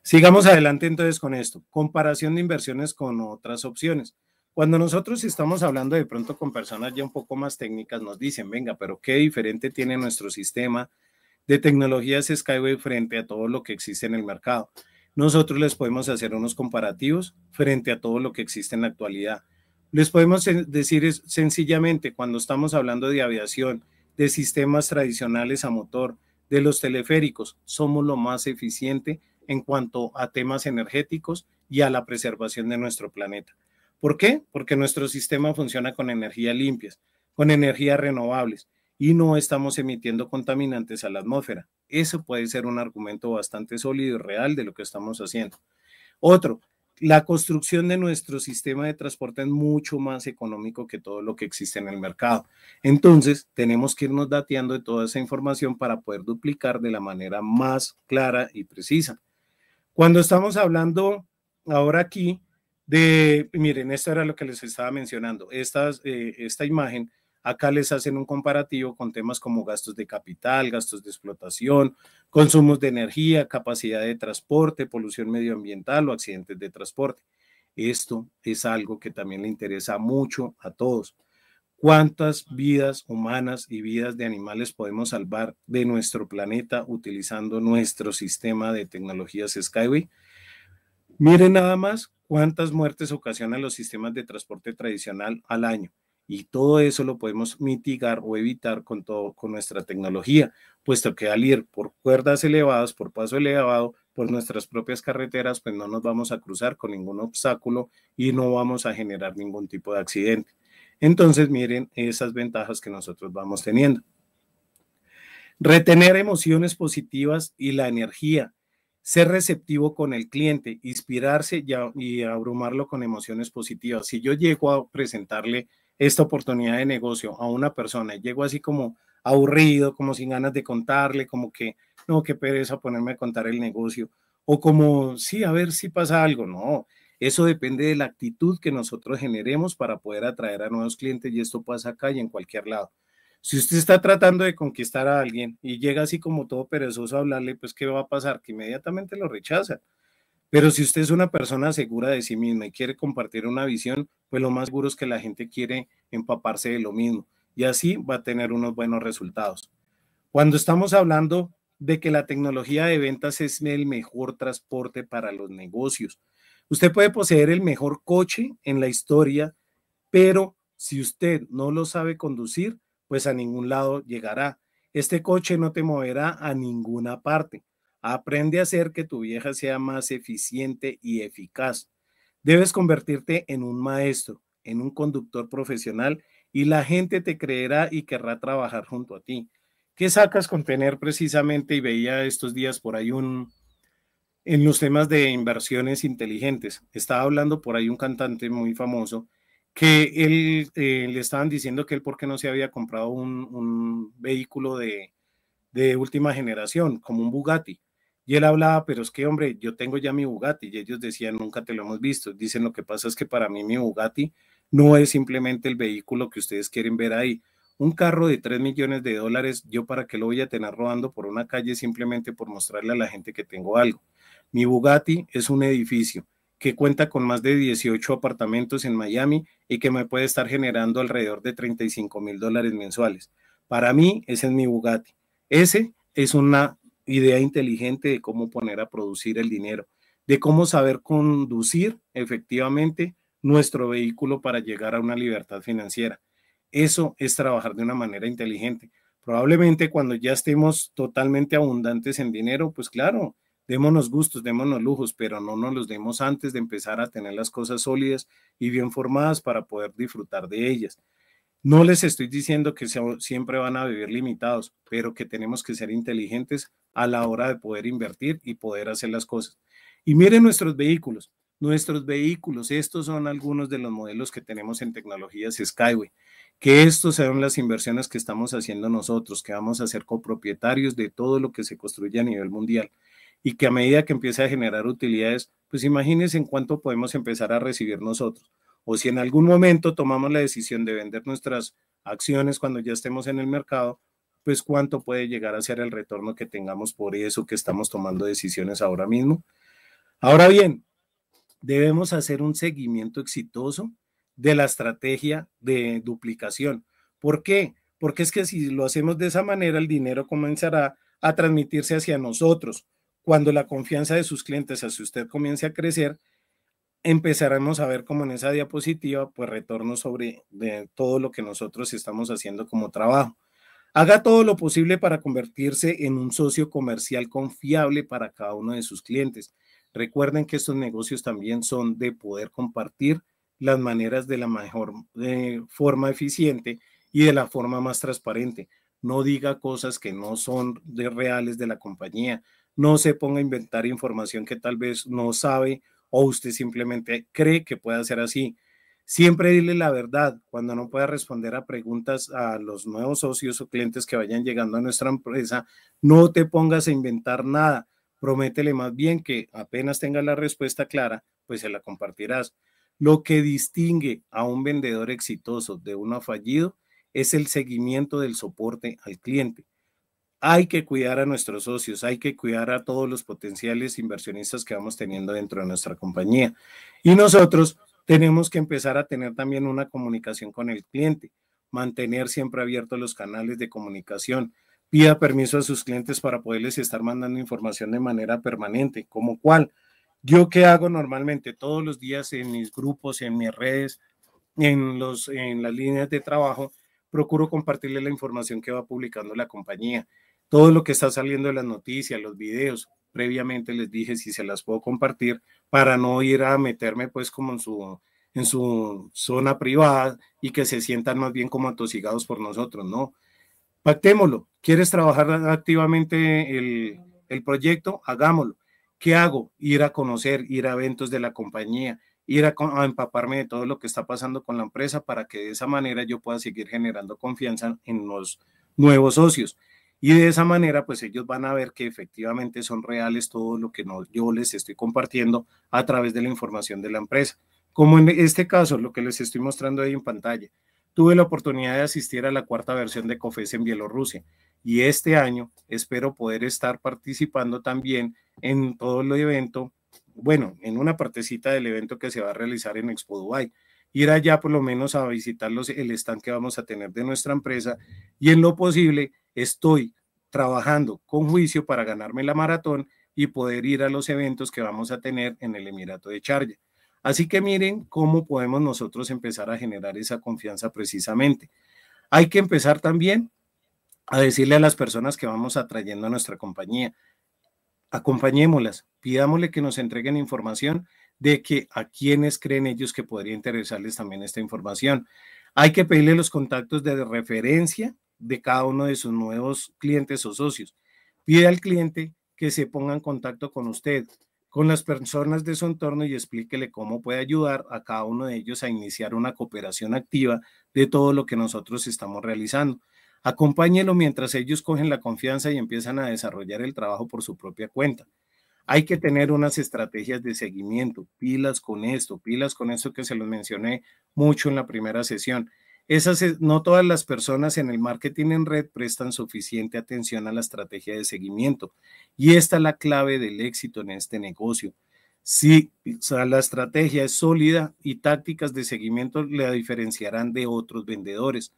Sigamos adelante entonces con esto, comparación de inversiones con otras opciones. Cuando nosotros estamos hablando de pronto con personas ya un poco más técnicas, nos dicen, venga, pero qué diferente tiene nuestro sistema de tecnologías SkyWay frente a todo lo que existe en el mercado. Nosotros les podemos hacer unos comparativos frente a todo lo que existe en la actualidad. Les podemos decir es, sencillamente, cuando estamos hablando de aviación, de sistemas tradicionales a motor, de los teleféricos, somos lo más eficiente en cuanto a temas energéticos y a la preservación de nuestro planeta. ¿Por qué? Porque nuestro sistema funciona con energías limpias, con energías renovables y no estamos emitiendo contaminantes a la atmósfera. Eso puede ser un argumento bastante sólido y real de lo que estamos haciendo. Otro, la construcción de nuestro sistema de transporte es mucho más económico que todo lo que existe en el mercado. Entonces, tenemos que irnos dateando de toda esa información para poder duplicar de la manera más clara y precisa. Cuando estamos hablando ahora aquí de, miren, esto era lo que les estaba mencionando, esta imagen, acá les hacen un comparativo con temas como gastos de capital, gastos de explotación, consumos de energía, capacidad de transporte, polución medioambiental o accidentes de transporte. Esto es algo que también le interesa mucho a todos. ¿Cuántas vidas humanas y vidas de animales podemos salvar de nuestro planeta utilizando nuestro sistema de tecnologías SkyWay? Miren nada más cuántas muertes ocasionan los sistemas de transporte tradicional al año. Y todo eso lo podemos mitigar o evitar con nuestra tecnología, puesto que al ir por cuerdas elevadas, por paso elevado, por nuestras propias carreteras, pues no nos vamos a cruzar con ningún obstáculo y no vamos a generar ningún tipo de accidente. Entonces, miren esas ventajas que nosotros vamos teniendo. Retener emociones positivas y la energía. Ser receptivo con el cliente, inspirarse y abrumarlo con emociones positivas. Si yo llego a presentarle esta oportunidad de negocio a una persona y llego así como aburrido, como sin ganas de contarle, como que, no, qué pereza ponerme a contar el negocio, o como, sí, a ver si pasa algo, no. Eso depende de la actitud que nosotros generemos para poder atraer a nuevos clientes y esto pasa acá y en cualquier lado. Si usted está tratando de conquistar a alguien y llega así como todo perezoso a hablarle, pues ¿qué va a pasar? Que inmediatamente lo rechaza. Pero si usted es una persona segura de sí misma y quiere compartir una visión, pues lo más seguro es que la gente quiere empaparse de lo mismo y así va a tener unos buenos resultados. Cuando estamos hablando de que la tecnología de ventas es el mejor transporte para los negocios, usted puede poseer el mejor coche en la historia, pero si usted no lo sabe conducir, pues a ningún lado llegará. Este coche no te moverá a ninguna parte. Aprende a hacer que tu vieja sea más eficiente y eficaz. Debes convertirte en un maestro, en un conductor profesional y la gente te creerá y querrá trabajar junto a ti. ¿Qué sacas con tener precisamente? Y veía estos días por ahí en los temas de inversiones inteligentes, estaba hablando por ahí un cantante muy famoso que él le estaban diciendo que él por qué no se había comprado un vehículo de última generación, como un Bugatti. Y él hablaba, pero es que hombre, yo tengo ya mi Bugatti. Y ellos decían, nunca te lo hemos visto. Dicen, lo que pasa es que para mí mi Bugatti no es simplemente el vehículo que ustedes quieren ver ahí. Un carro de 3 millones de dólares, ¿yo para qué lo voy a tener rodando por una calle simplemente por mostrarle a la gente que tengo algo? Mi Bugatti es un edificio que cuenta con más de 18 apartamentos en Miami y que me puede estar generando alrededor de $35,000 mensuales. Para mí, ese es mi Bugatti. Ese es una idea inteligente de cómo poner a producir el dinero, de cómo saber conducir efectivamente nuestro vehículo para llegar a una libertad financiera. Eso es trabajar de una manera inteligente. Probablemente cuando ya estemos totalmente abundantes en dinero, pues claro, démonos gustos, démonos lujos, pero no nos los demos antes de empezar a tener las cosas sólidas y bien formadas para poder disfrutar de ellas. No les estoy diciendo que siempre van a vivir limitados, pero que tenemos que ser inteligentes a la hora de poder invertir y poder hacer las cosas. Y miren nuestros vehículos. Nuestros vehículos, estos son algunos de los modelos que tenemos en tecnologías SkyWay, que estos son las inversiones que estamos haciendo nosotros, que vamos a ser copropietarios de todo lo que se construye a nivel mundial y que a medida que empiece a generar utilidades, pues imagínense en cuánto podemos empezar a recibir nosotros. O si en algún momento tomamos la decisión de vender nuestras acciones cuando ya estemos en el mercado, pues cuánto puede llegar a ser el retorno que tengamos por eso que estamos tomando decisiones ahora mismo. Ahora bien, debemos hacer un seguimiento exitoso de la estrategia de duplicación. ¿Por qué? Porque es que si lo hacemos de esa manera, el dinero comenzará a transmitirse hacia nosotros. Cuando la confianza de sus clientes hacia usted comience a crecer, empezaremos a ver como en esa diapositiva, pues retorno sobre de todo lo que nosotros estamos haciendo como trabajo. Haga todo lo posible para convertirse en un socio comercial confiable para cada uno de sus clientes. Recuerden que estos negocios también son de poder compartir las maneras de la mejor forma eficiente y de la forma más transparente. No diga cosas que no son reales de la compañía. No se ponga a inventar información que tal vez no sabe o usted simplemente cree que pueda ser así. Siempre dile la verdad cuando no pueda responder a preguntas a los nuevos socios o clientes que vayan llegando a nuestra empresa. No te pongas a inventar nada. Prométele más bien que apenas tengas la respuesta clara, pues se la compartirás. Lo que distingue a un vendedor exitoso de uno fallido es el seguimiento del soporte al cliente. Hay que cuidar a nuestros socios, hay que cuidar a todos los potenciales inversionistas que vamos teniendo dentro de nuestra compañía. Y nosotros tenemos que empezar a tener también una comunicación con el cliente, mantener siempre abiertos los canales de comunicación. Pida permiso a sus clientes para poderles estar mandando información de manera permanente, como cual yo que hago normalmente todos los días en mis grupos, en mis redes, en las líneas de trabajo, procuro compartirles la información que va publicando la compañía, todo lo que está saliendo de las noticias, los videos. Previamente les dije si se las puedo compartir para no ir a meterme pues como en su zona privada y que se sientan más bien como atosigados por nosotros, ¿no? Pactémoslo. ¿Quieres trabajar activamente el proyecto? Hagámoslo. ¿Qué hago? Ir a conocer, ir a eventos de la compañía, ir a empaparme de todo lo que está pasando con la empresa para que de esa manera yo pueda seguir generando confianza en los nuevos socios. Y de esa manera, pues ellos van a ver que efectivamente son reales todo lo que yo les estoy compartiendo a través de la información de la empresa. Como en este caso, lo que les estoy mostrando ahí en pantalla. tuve la oportunidad de asistir a la cuarta versión de COFES en Bielorrusia y este año espero poder estar participando también en todo el evento, bueno, en una partecita del evento que se va a realizar en Expo Dubai. Ir allá por lo menos a visitar el stand que vamos a tener de nuestra empresa y en lo posible estoy trabajando con juicio para ganarme la maratón y poder ir a los eventos que vamos a tener en el Emirato de Sharjah. Así que miren cómo podemos nosotros empezar a generar esa confianza precisamente. Hay que empezar también a decirle a las personas que vamos atrayendo a nuestra compañía, acompañémoslas, pidámosle que nos entreguen información de que a quienes creen ellos que podría interesarles también esta información. Hay que pedirle los contactos de referencia de cada uno de sus nuevos clientes o socios. Pide al cliente que se ponga en contacto con usted, con las personas de su entorno y explíquele cómo puede ayudar a cada uno de ellos a iniciar una cooperación activa de todo lo que nosotros estamos realizando. Acompáñelo mientras ellos cogen la confianza y empiezan a desarrollar el trabajo por su propia cuenta. Hay que tener unas estrategias de seguimiento, pilas con esto que se los mencioné mucho en la primera sesión. No todas las personas en el marketing en red prestan suficiente atención a la estrategia de seguimiento y esta es la clave del éxito en este negocio. Si la estrategia es sólida y tácticas de seguimiento la diferenciarán de otros vendedores.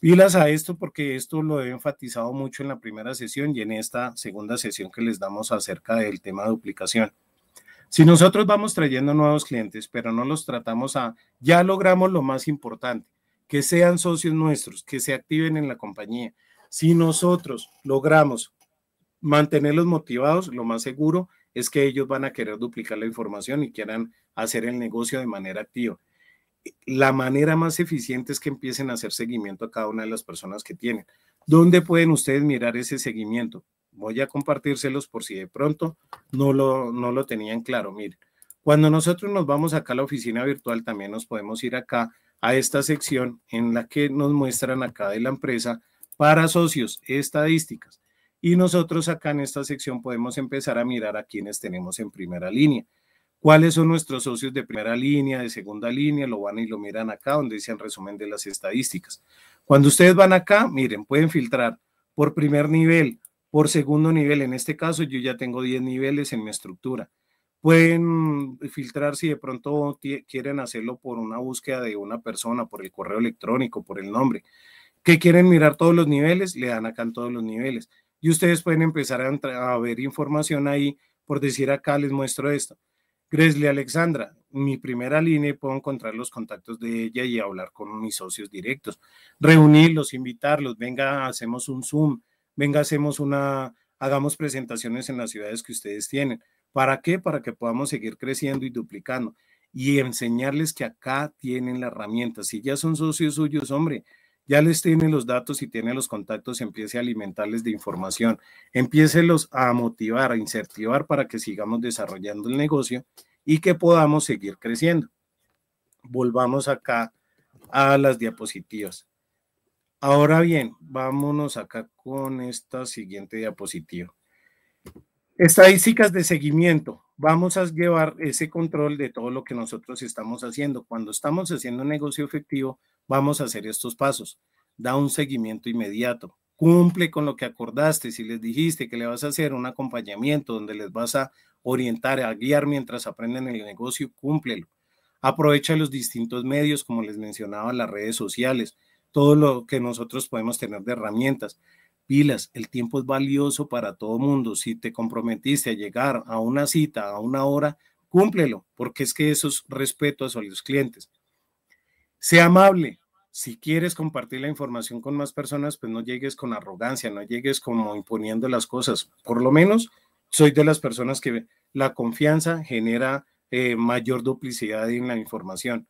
Pilas a esto porque esto lo he enfatizado mucho en la primera sesión y en esta segunda sesión que les damos acerca del tema de duplicación. Si nosotros vamos trayendo nuevos clientes, pero no los tratamos ya logramos lo más importante, que sean socios nuestros, que se activen en la compañía. Si nosotros logramos mantenerlos motivados, lo más seguro es que ellos van a querer duplicar la información y quieran hacer el negocio de manera activa. La manera más eficiente es que empiecen a hacer seguimiento a cada una de las personas que tienen. ¿Dónde pueden ustedes mirar ese seguimiento? Voy a compartírselos por si de pronto no lo tenían claro. Miren, cuando nosotros nos vamos acá a la oficina virtual, también nos podemos ir acá a esta sección en la que nos muestran acá de la empresa para socios, estadísticas. Y nosotros acá en esta sección podemos empezar a mirar a quienes tenemos en primera línea. ¿Cuáles son nuestros socios de primera línea, de segunda línea? Lo van y lo miran acá donde dice el resumen de las estadísticas. Cuando ustedes van acá, miren, pueden filtrar por primer nivel, por segundo nivel. En este caso yo ya tengo 10 niveles en mi estructura. Pueden filtrar si de pronto quieren hacerlo por una búsqueda de una persona, por el correo electrónico, por el nombre. ¿Qué quieren mirar todos los niveles? Le dan acá en todos los niveles. Y ustedes pueden empezar a ver información ahí, por decir acá les muestro esto. Gresley Alexandra, mi primera línea y puedo encontrar los contactos de ella y hablar con mis socios directos, reunirlos, invitarlos, venga, hacemos un Zoom, venga, hagamos presentaciones en las ciudades que ustedes tienen. ¿Para qué? Para que podamos seguir creciendo y duplicando y enseñarles que acá tienen la herramienta. Si ya son socios suyos, hombre, ya les tienen los datos y tienen los contactos, empiece a alimentarles de información, empiécelos a motivar, a incentivar para que sigamos desarrollando el negocio y que podamos seguir creciendo. Volvamos acá a las diapositivas. Ahora bien, vámonos acá con esta siguiente diapositiva. Estadísticas de seguimiento. Vamos a llevar ese control de todo lo que nosotros estamos haciendo. Cuando estamos haciendo un negocio efectivo, vamos a hacer estos pasos. Da un seguimiento inmediato. Cumple con lo que acordaste. Si les dijiste que le vas a hacer un acompañamiento donde les vas a orientar, a guiar mientras aprenden el negocio, cúmplelo. Aprovecha los distintos medios, como les mencionaba, las redes sociales, todo lo que nosotros podemos tener de herramientas. Pilas, el tiempo es valioso para todo mundo. Si te comprometiste a llegar a una cita, a una hora, cúmplelo, porque es que eso es respeto a los clientes. Sea amable. Si quieres compartir la información con más personas, pues no llegues con arrogancia, no llegues como imponiendo las cosas. Por lo menos soy de las personas que la confianza genera mayor duplicidad en la información.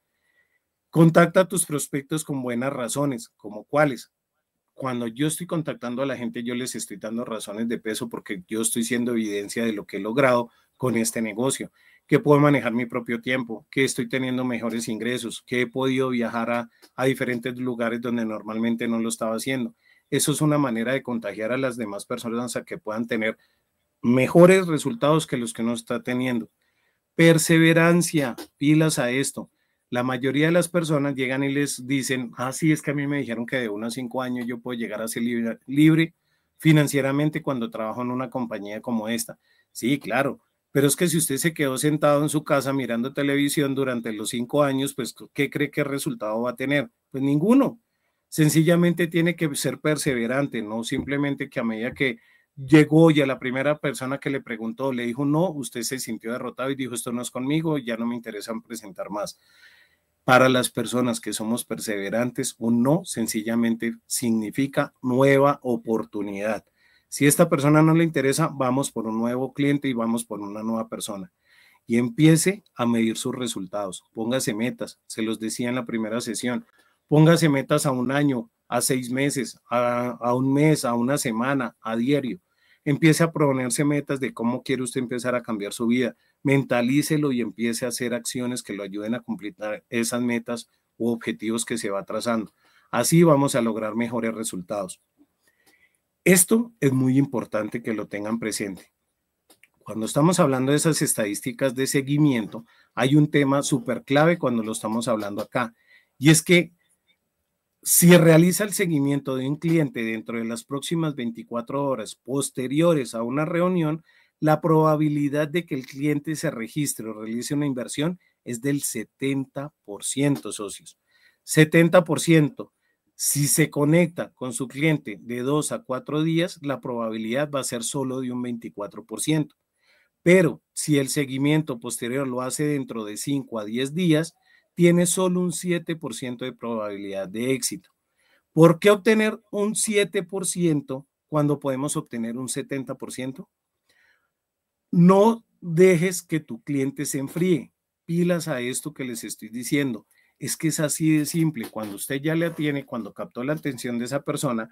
Contacta a tus prospectos con buenas razones, como cuáles. Cuando yo estoy contactando a la gente, yo les estoy dando razones de peso porque yo estoy siendo evidencia de lo que he logrado con este negocio, que puedo manejar mi propio tiempo, que estoy teniendo mejores ingresos, que he podido viajar a diferentes lugares donde normalmente no lo estaba haciendo. Eso es una manera de contagiar a las demás personas a que puedan tener mejores resultados que los que uno está teniendo. Perseverancia, pilas a esto. la mayoría de las personas llegan y les dicen, ah, sí, es que a mí me dijeron que de 1 a 5 años yo puedo llegar a ser libre financieramente cuando trabajo en una compañía como esta. Sí, claro, pero es que si usted se quedó sentado en su casa mirando televisión durante los 5 años, pues, ¿qué cree que resultado va a tener? Pues ninguno. Sencillamente tiene que ser perseverante, no simplemente que a medida que llegó y a la primera persona que le preguntó le dijo no, usted se sintió derrotado y dijo esto no es conmigo, ya no me interesan presentar más. Para las personas que somos perseverantes, un no sencillamente significa nueva oportunidad. Si a esta persona no le interesa, vamos por un nuevo cliente y vamos por una nueva persona. Y empiece a medir sus resultados, póngase metas, se los decía en la primera sesión, póngase metas a 1 año, a 6 meses, a 1 mes, a 1 semana, a diario. Empiece a proponerse metas de cómo quiere usted empezar a cambiar su vida. Mentalícelo y empiece a hacer acciones que lo ayuden a cumplir esas metas u objetivos que se va trazando. Así vamos a lograr mejores resultados. Esto es muy importante que lo tengan presente. Cuando estamos hablando de esas estadísticas de seguimiento, hay un tema súper clave cuando lo estamos hablando acá. Y es que si realiza el seguimiento de un cliente dentro de las próximas 24 horas posteriores a una reunión, la probabilidad de que el cliente se registre o realice una inversión es del 70%, socios. 70%. Si se conecta con su cliente de 2 a 4 días, la probabilidad va a ser solo de un 24%. Pero si el seguimiento posterior lo hace dentro de 5 a 10 días, tiene solo un 7% de probabilidad de éxito. ¿Por qué obtener un 7% cuando podemos obtener un 70%? No dejes que tu cliente se enfríe. Pilas a esto que les estoy diciendo. Es que es así de simple. Cuando usted ya le atiene, cuando captó la atención de esa persona,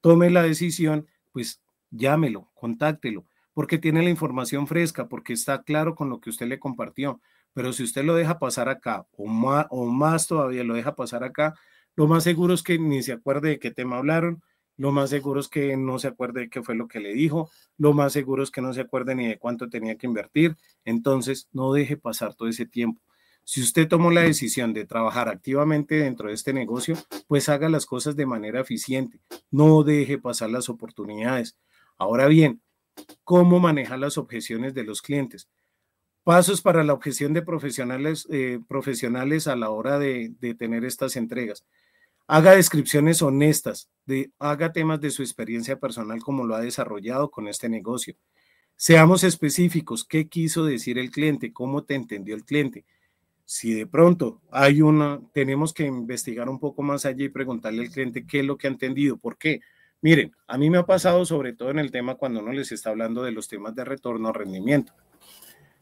tome la decisión, pues llámelo, contáctelo, porque tiene la información fresca, porque está claro con lo que usted le compartió. Pero si usted lo deja pasar acá, o más todavía lo deja pasar acá, lo más seguro es que ni se acuerde de qué tema hablaron, lo más seguro es que no se acuerde de qué fue lo que le dijo, lo más seguro es que no se acuerde ni de cuánto tenía que invertir. Entonces, no deje pasar todo ese tiempo. Si usted tomó la decisión de trabajar activamente dentro de este negocio, pues haga las cosas de manera eficiente. No deje pasar las oportunidades. Ahora bien, ¿cómo manejar las objeciones de los clientes? Pasos para la objeción de profesionales a la hora de tener estas entregas. Haga descripciones honestas, haga temas de su experiencia personal como lo ha desarrollado con este negocio. Seamos específicos, ¿qué quiso decir el cliente? ¿Cómo te entendió el cliente? Si de pronto tenemos que investigar un poco más allá y preguntarle al cliente qué es lo que ha entendido, ¿por qué? Miren, a mí me ha pasado sobre todo en el tema cuando uno les está hablando de los temas de retorno o rendimiento.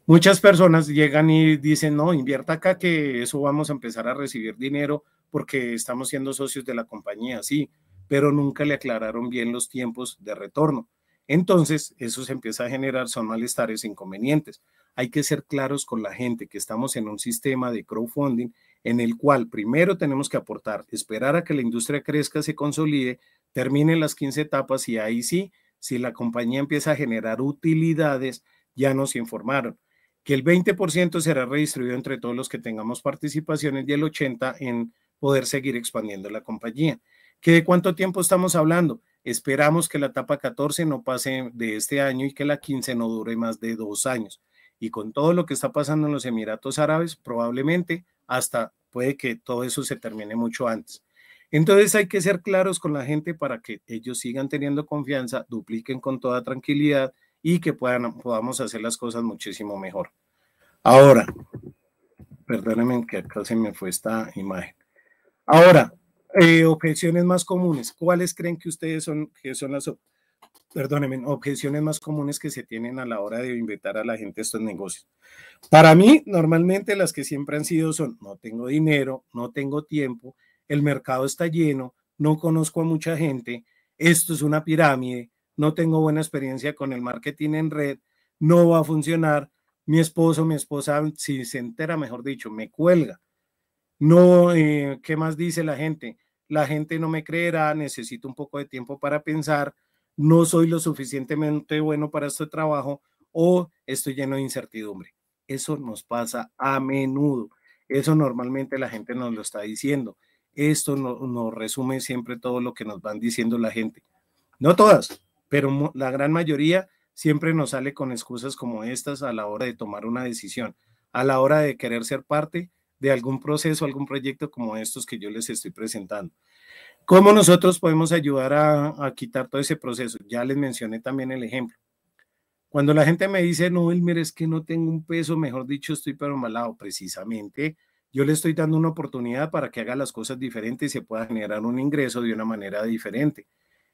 Muchas personas llegan y dicen, no, invierta acá que eso vamos a empezar a recibir dinero porque estamos siendo socios de la compañía, sí, pero nunca le aclararon bien los tiempos de retorno. Entonces, eso se empieza a generar, son malestares e inconvenientes. Hay que ser claros con la gente que estamos en un sistema de crowdfunding en el cual primero tenemos que aportar, esperar a que la industria crezca, se consolide, termine las 15 etapas y ahí sí, si la compañía empieza a generar utilidades, ya nos informaron que el 20% será redistribuido entre todos los que tengamos participaciones y el 80% en poder seguir expandiendo la compañía. ¿Que de cuánto tiempo estamos hablando? Esperamos que la etapa 14 no pase de este año y que la 15 no dure más de 2 años. Y con todo lo que está pasando en los Emiratos Árabes, probablemente hasta puede que todo eso se termine mucho antes. Entonces hay que ser claros con la gente para que ellos sigan teniendo confianza, dupliquen con toda tranquilidad y que podamos hacer las cosas muchísimo mejor. Ahora, perdónenme que acá se me fue esta imagen. Ahora, objeciones más comunes. ¿Cuáles creen que ustedes son las objeciones más comunes que se tienen a la hora de invitar a la gente a estos negocios? Para mí, normalmente las que siempre han sido son, no tengo dinero, no tengo tiempo, el mercado está lleno, no conozco a mucha gente, esto es una pirámide, no tengo buena experiencia con el marketing en red, no va a funcionar, mi esposo, mi esposa, si se entera, mejor dicho, me cuelga. No, ¿qué más dice la gente? La gente no me creerá, necesito un poco de tiempo para pensar, no soy lo suficientemente bueno para este trabajo o estoy lleno de incertidumbre. Eso nos pasa a menudo. Eso normalmente la gente nos lo está diciendo. Esto nos resume siempre todo lo que nos van diciendo la gente. No todas, pero la gran mayoría siempre nos sale con excusas como estas a la hora de tomar una decisión, a la hora de querer ser parte de algún proceso, algún proyecto como estos que yo les estoy presentando. ¿Cómo nosotros podemos ayudar a quitar todo ese proceso? Ya les mencioné también el ejemplo. Cuando la gente me dice, no, mire, es que no tengo un peso, mejor dicho, estoy pero malado, precisamente yo le estoy dando una oportunidad para que haga las cosas diferentes y se pueda generar un ingreso de una manera diferente.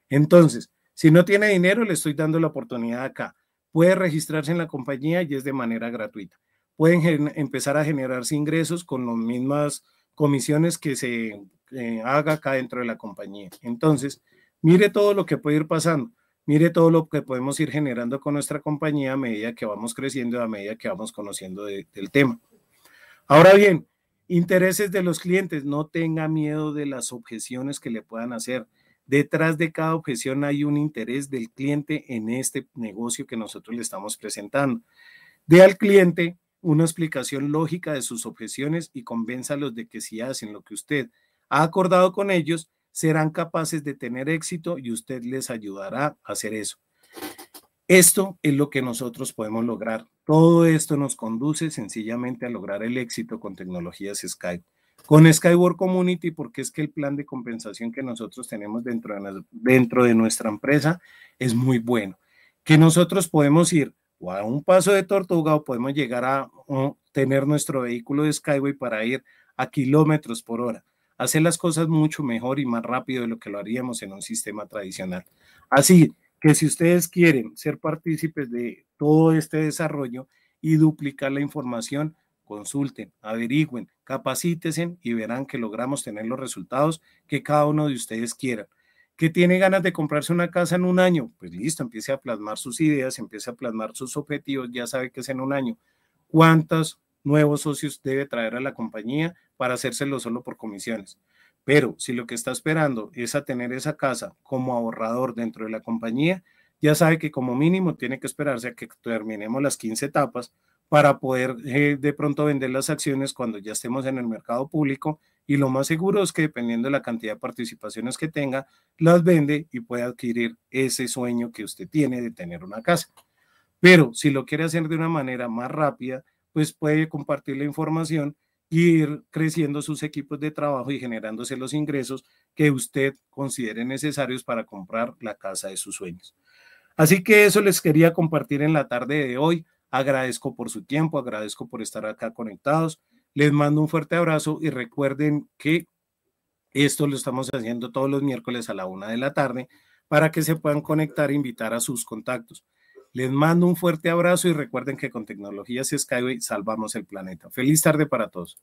Entonces, si no tiene dinero, le estoy dando la oportunidad acá. Puede registrarse en la compañía y es de manera gratuita. Pueden empezar a generarse ingresos con las mismas comisiones que se haga acá dentro de la compañía. Entonces, mire todo lo que puede ir pasando, mire todo lo que podemos ir generando con nuestra compañía a medida que vamos creciendo, a medida que vamos conociendo del tema. Ahora bien, intereses de los clientes, no tenga miedo de las objeciones que le puedan hacer. Detrás de cada objeción hay un interés del cliente en este negocio que nosotros le estamos presentando. Dé al cliente una explicación lógica de sus objeciones y convénzalos de que si hacen lo que usted ha acordado con ellos, serán capaces de tener éxito y usted les ayudará a hacer eso. Esto es lo que nosotros podemos lograr. Todo esto nos conduce sencillamente a lograr el éxito con tecnologías Sky. Con Sky World Community, porque es que el plan de compensación que nosotros tenemos dentro de nuestra empresa es muy bueno. Que nosotros podemos ir o a un paso de tortuga o podemos llegar a tener nuestro vehículo de SkyWay para ir a kilómetros por hora, hacer las cosas mucho mejor y más rápido de lo que lo haríamos en un sistema tradicional. Así que si ustedes quieren ser partícipes de todo este desarrollo y duplicar la información, consulten, averigüen, capacítesen y verán que logramos tener los resultados que cada uno de ustedes quiera. ¿Que tiene ganas de comprarse una casa en un año? Pues listo, empiece a plasmar sus ideas, empiece a plasmar sus objetivos, ya sabe que es en un año. ¿Cuántos nuevos socios debe traer a la compañía para hacérselo solo por comisiones? Pero si lo que está esperando es a tener esa casa como ahorrador dentro de la compañía, ya sabe que como mínimo tiene que esperarse a que terminemos las 15 etapas para poder de pronto vender las acciones cuando ya estemos en el mercado público, y lo más seguro es que dependiendo de la cantidad de participaciones que tenga, las vende y puede adquirir ese sueño que usted tiene de tener una casa. Pero si lo quiere hacer de una manera más rápida, pues puede compartir la información y ir creciendo sus equipos de trabajo y generándose los ingresos que usted considere necesarios para comprar la casa de sus sueños. Así que eso les quería compartir en la tarde de hoy. Agradezco por su tiempo, agradezco por estar acá conectados, les mando un fuerte abrazo y recuerden que esto lo estamos haciendo todos los miércoles a la 1 de la tarde para que se puedan conectar e invitar a sus contactos. Les mando un fuerte abrazo y recuerden que con tecnologías SkyWay salvamos el planeta. Feliz tarde para todos.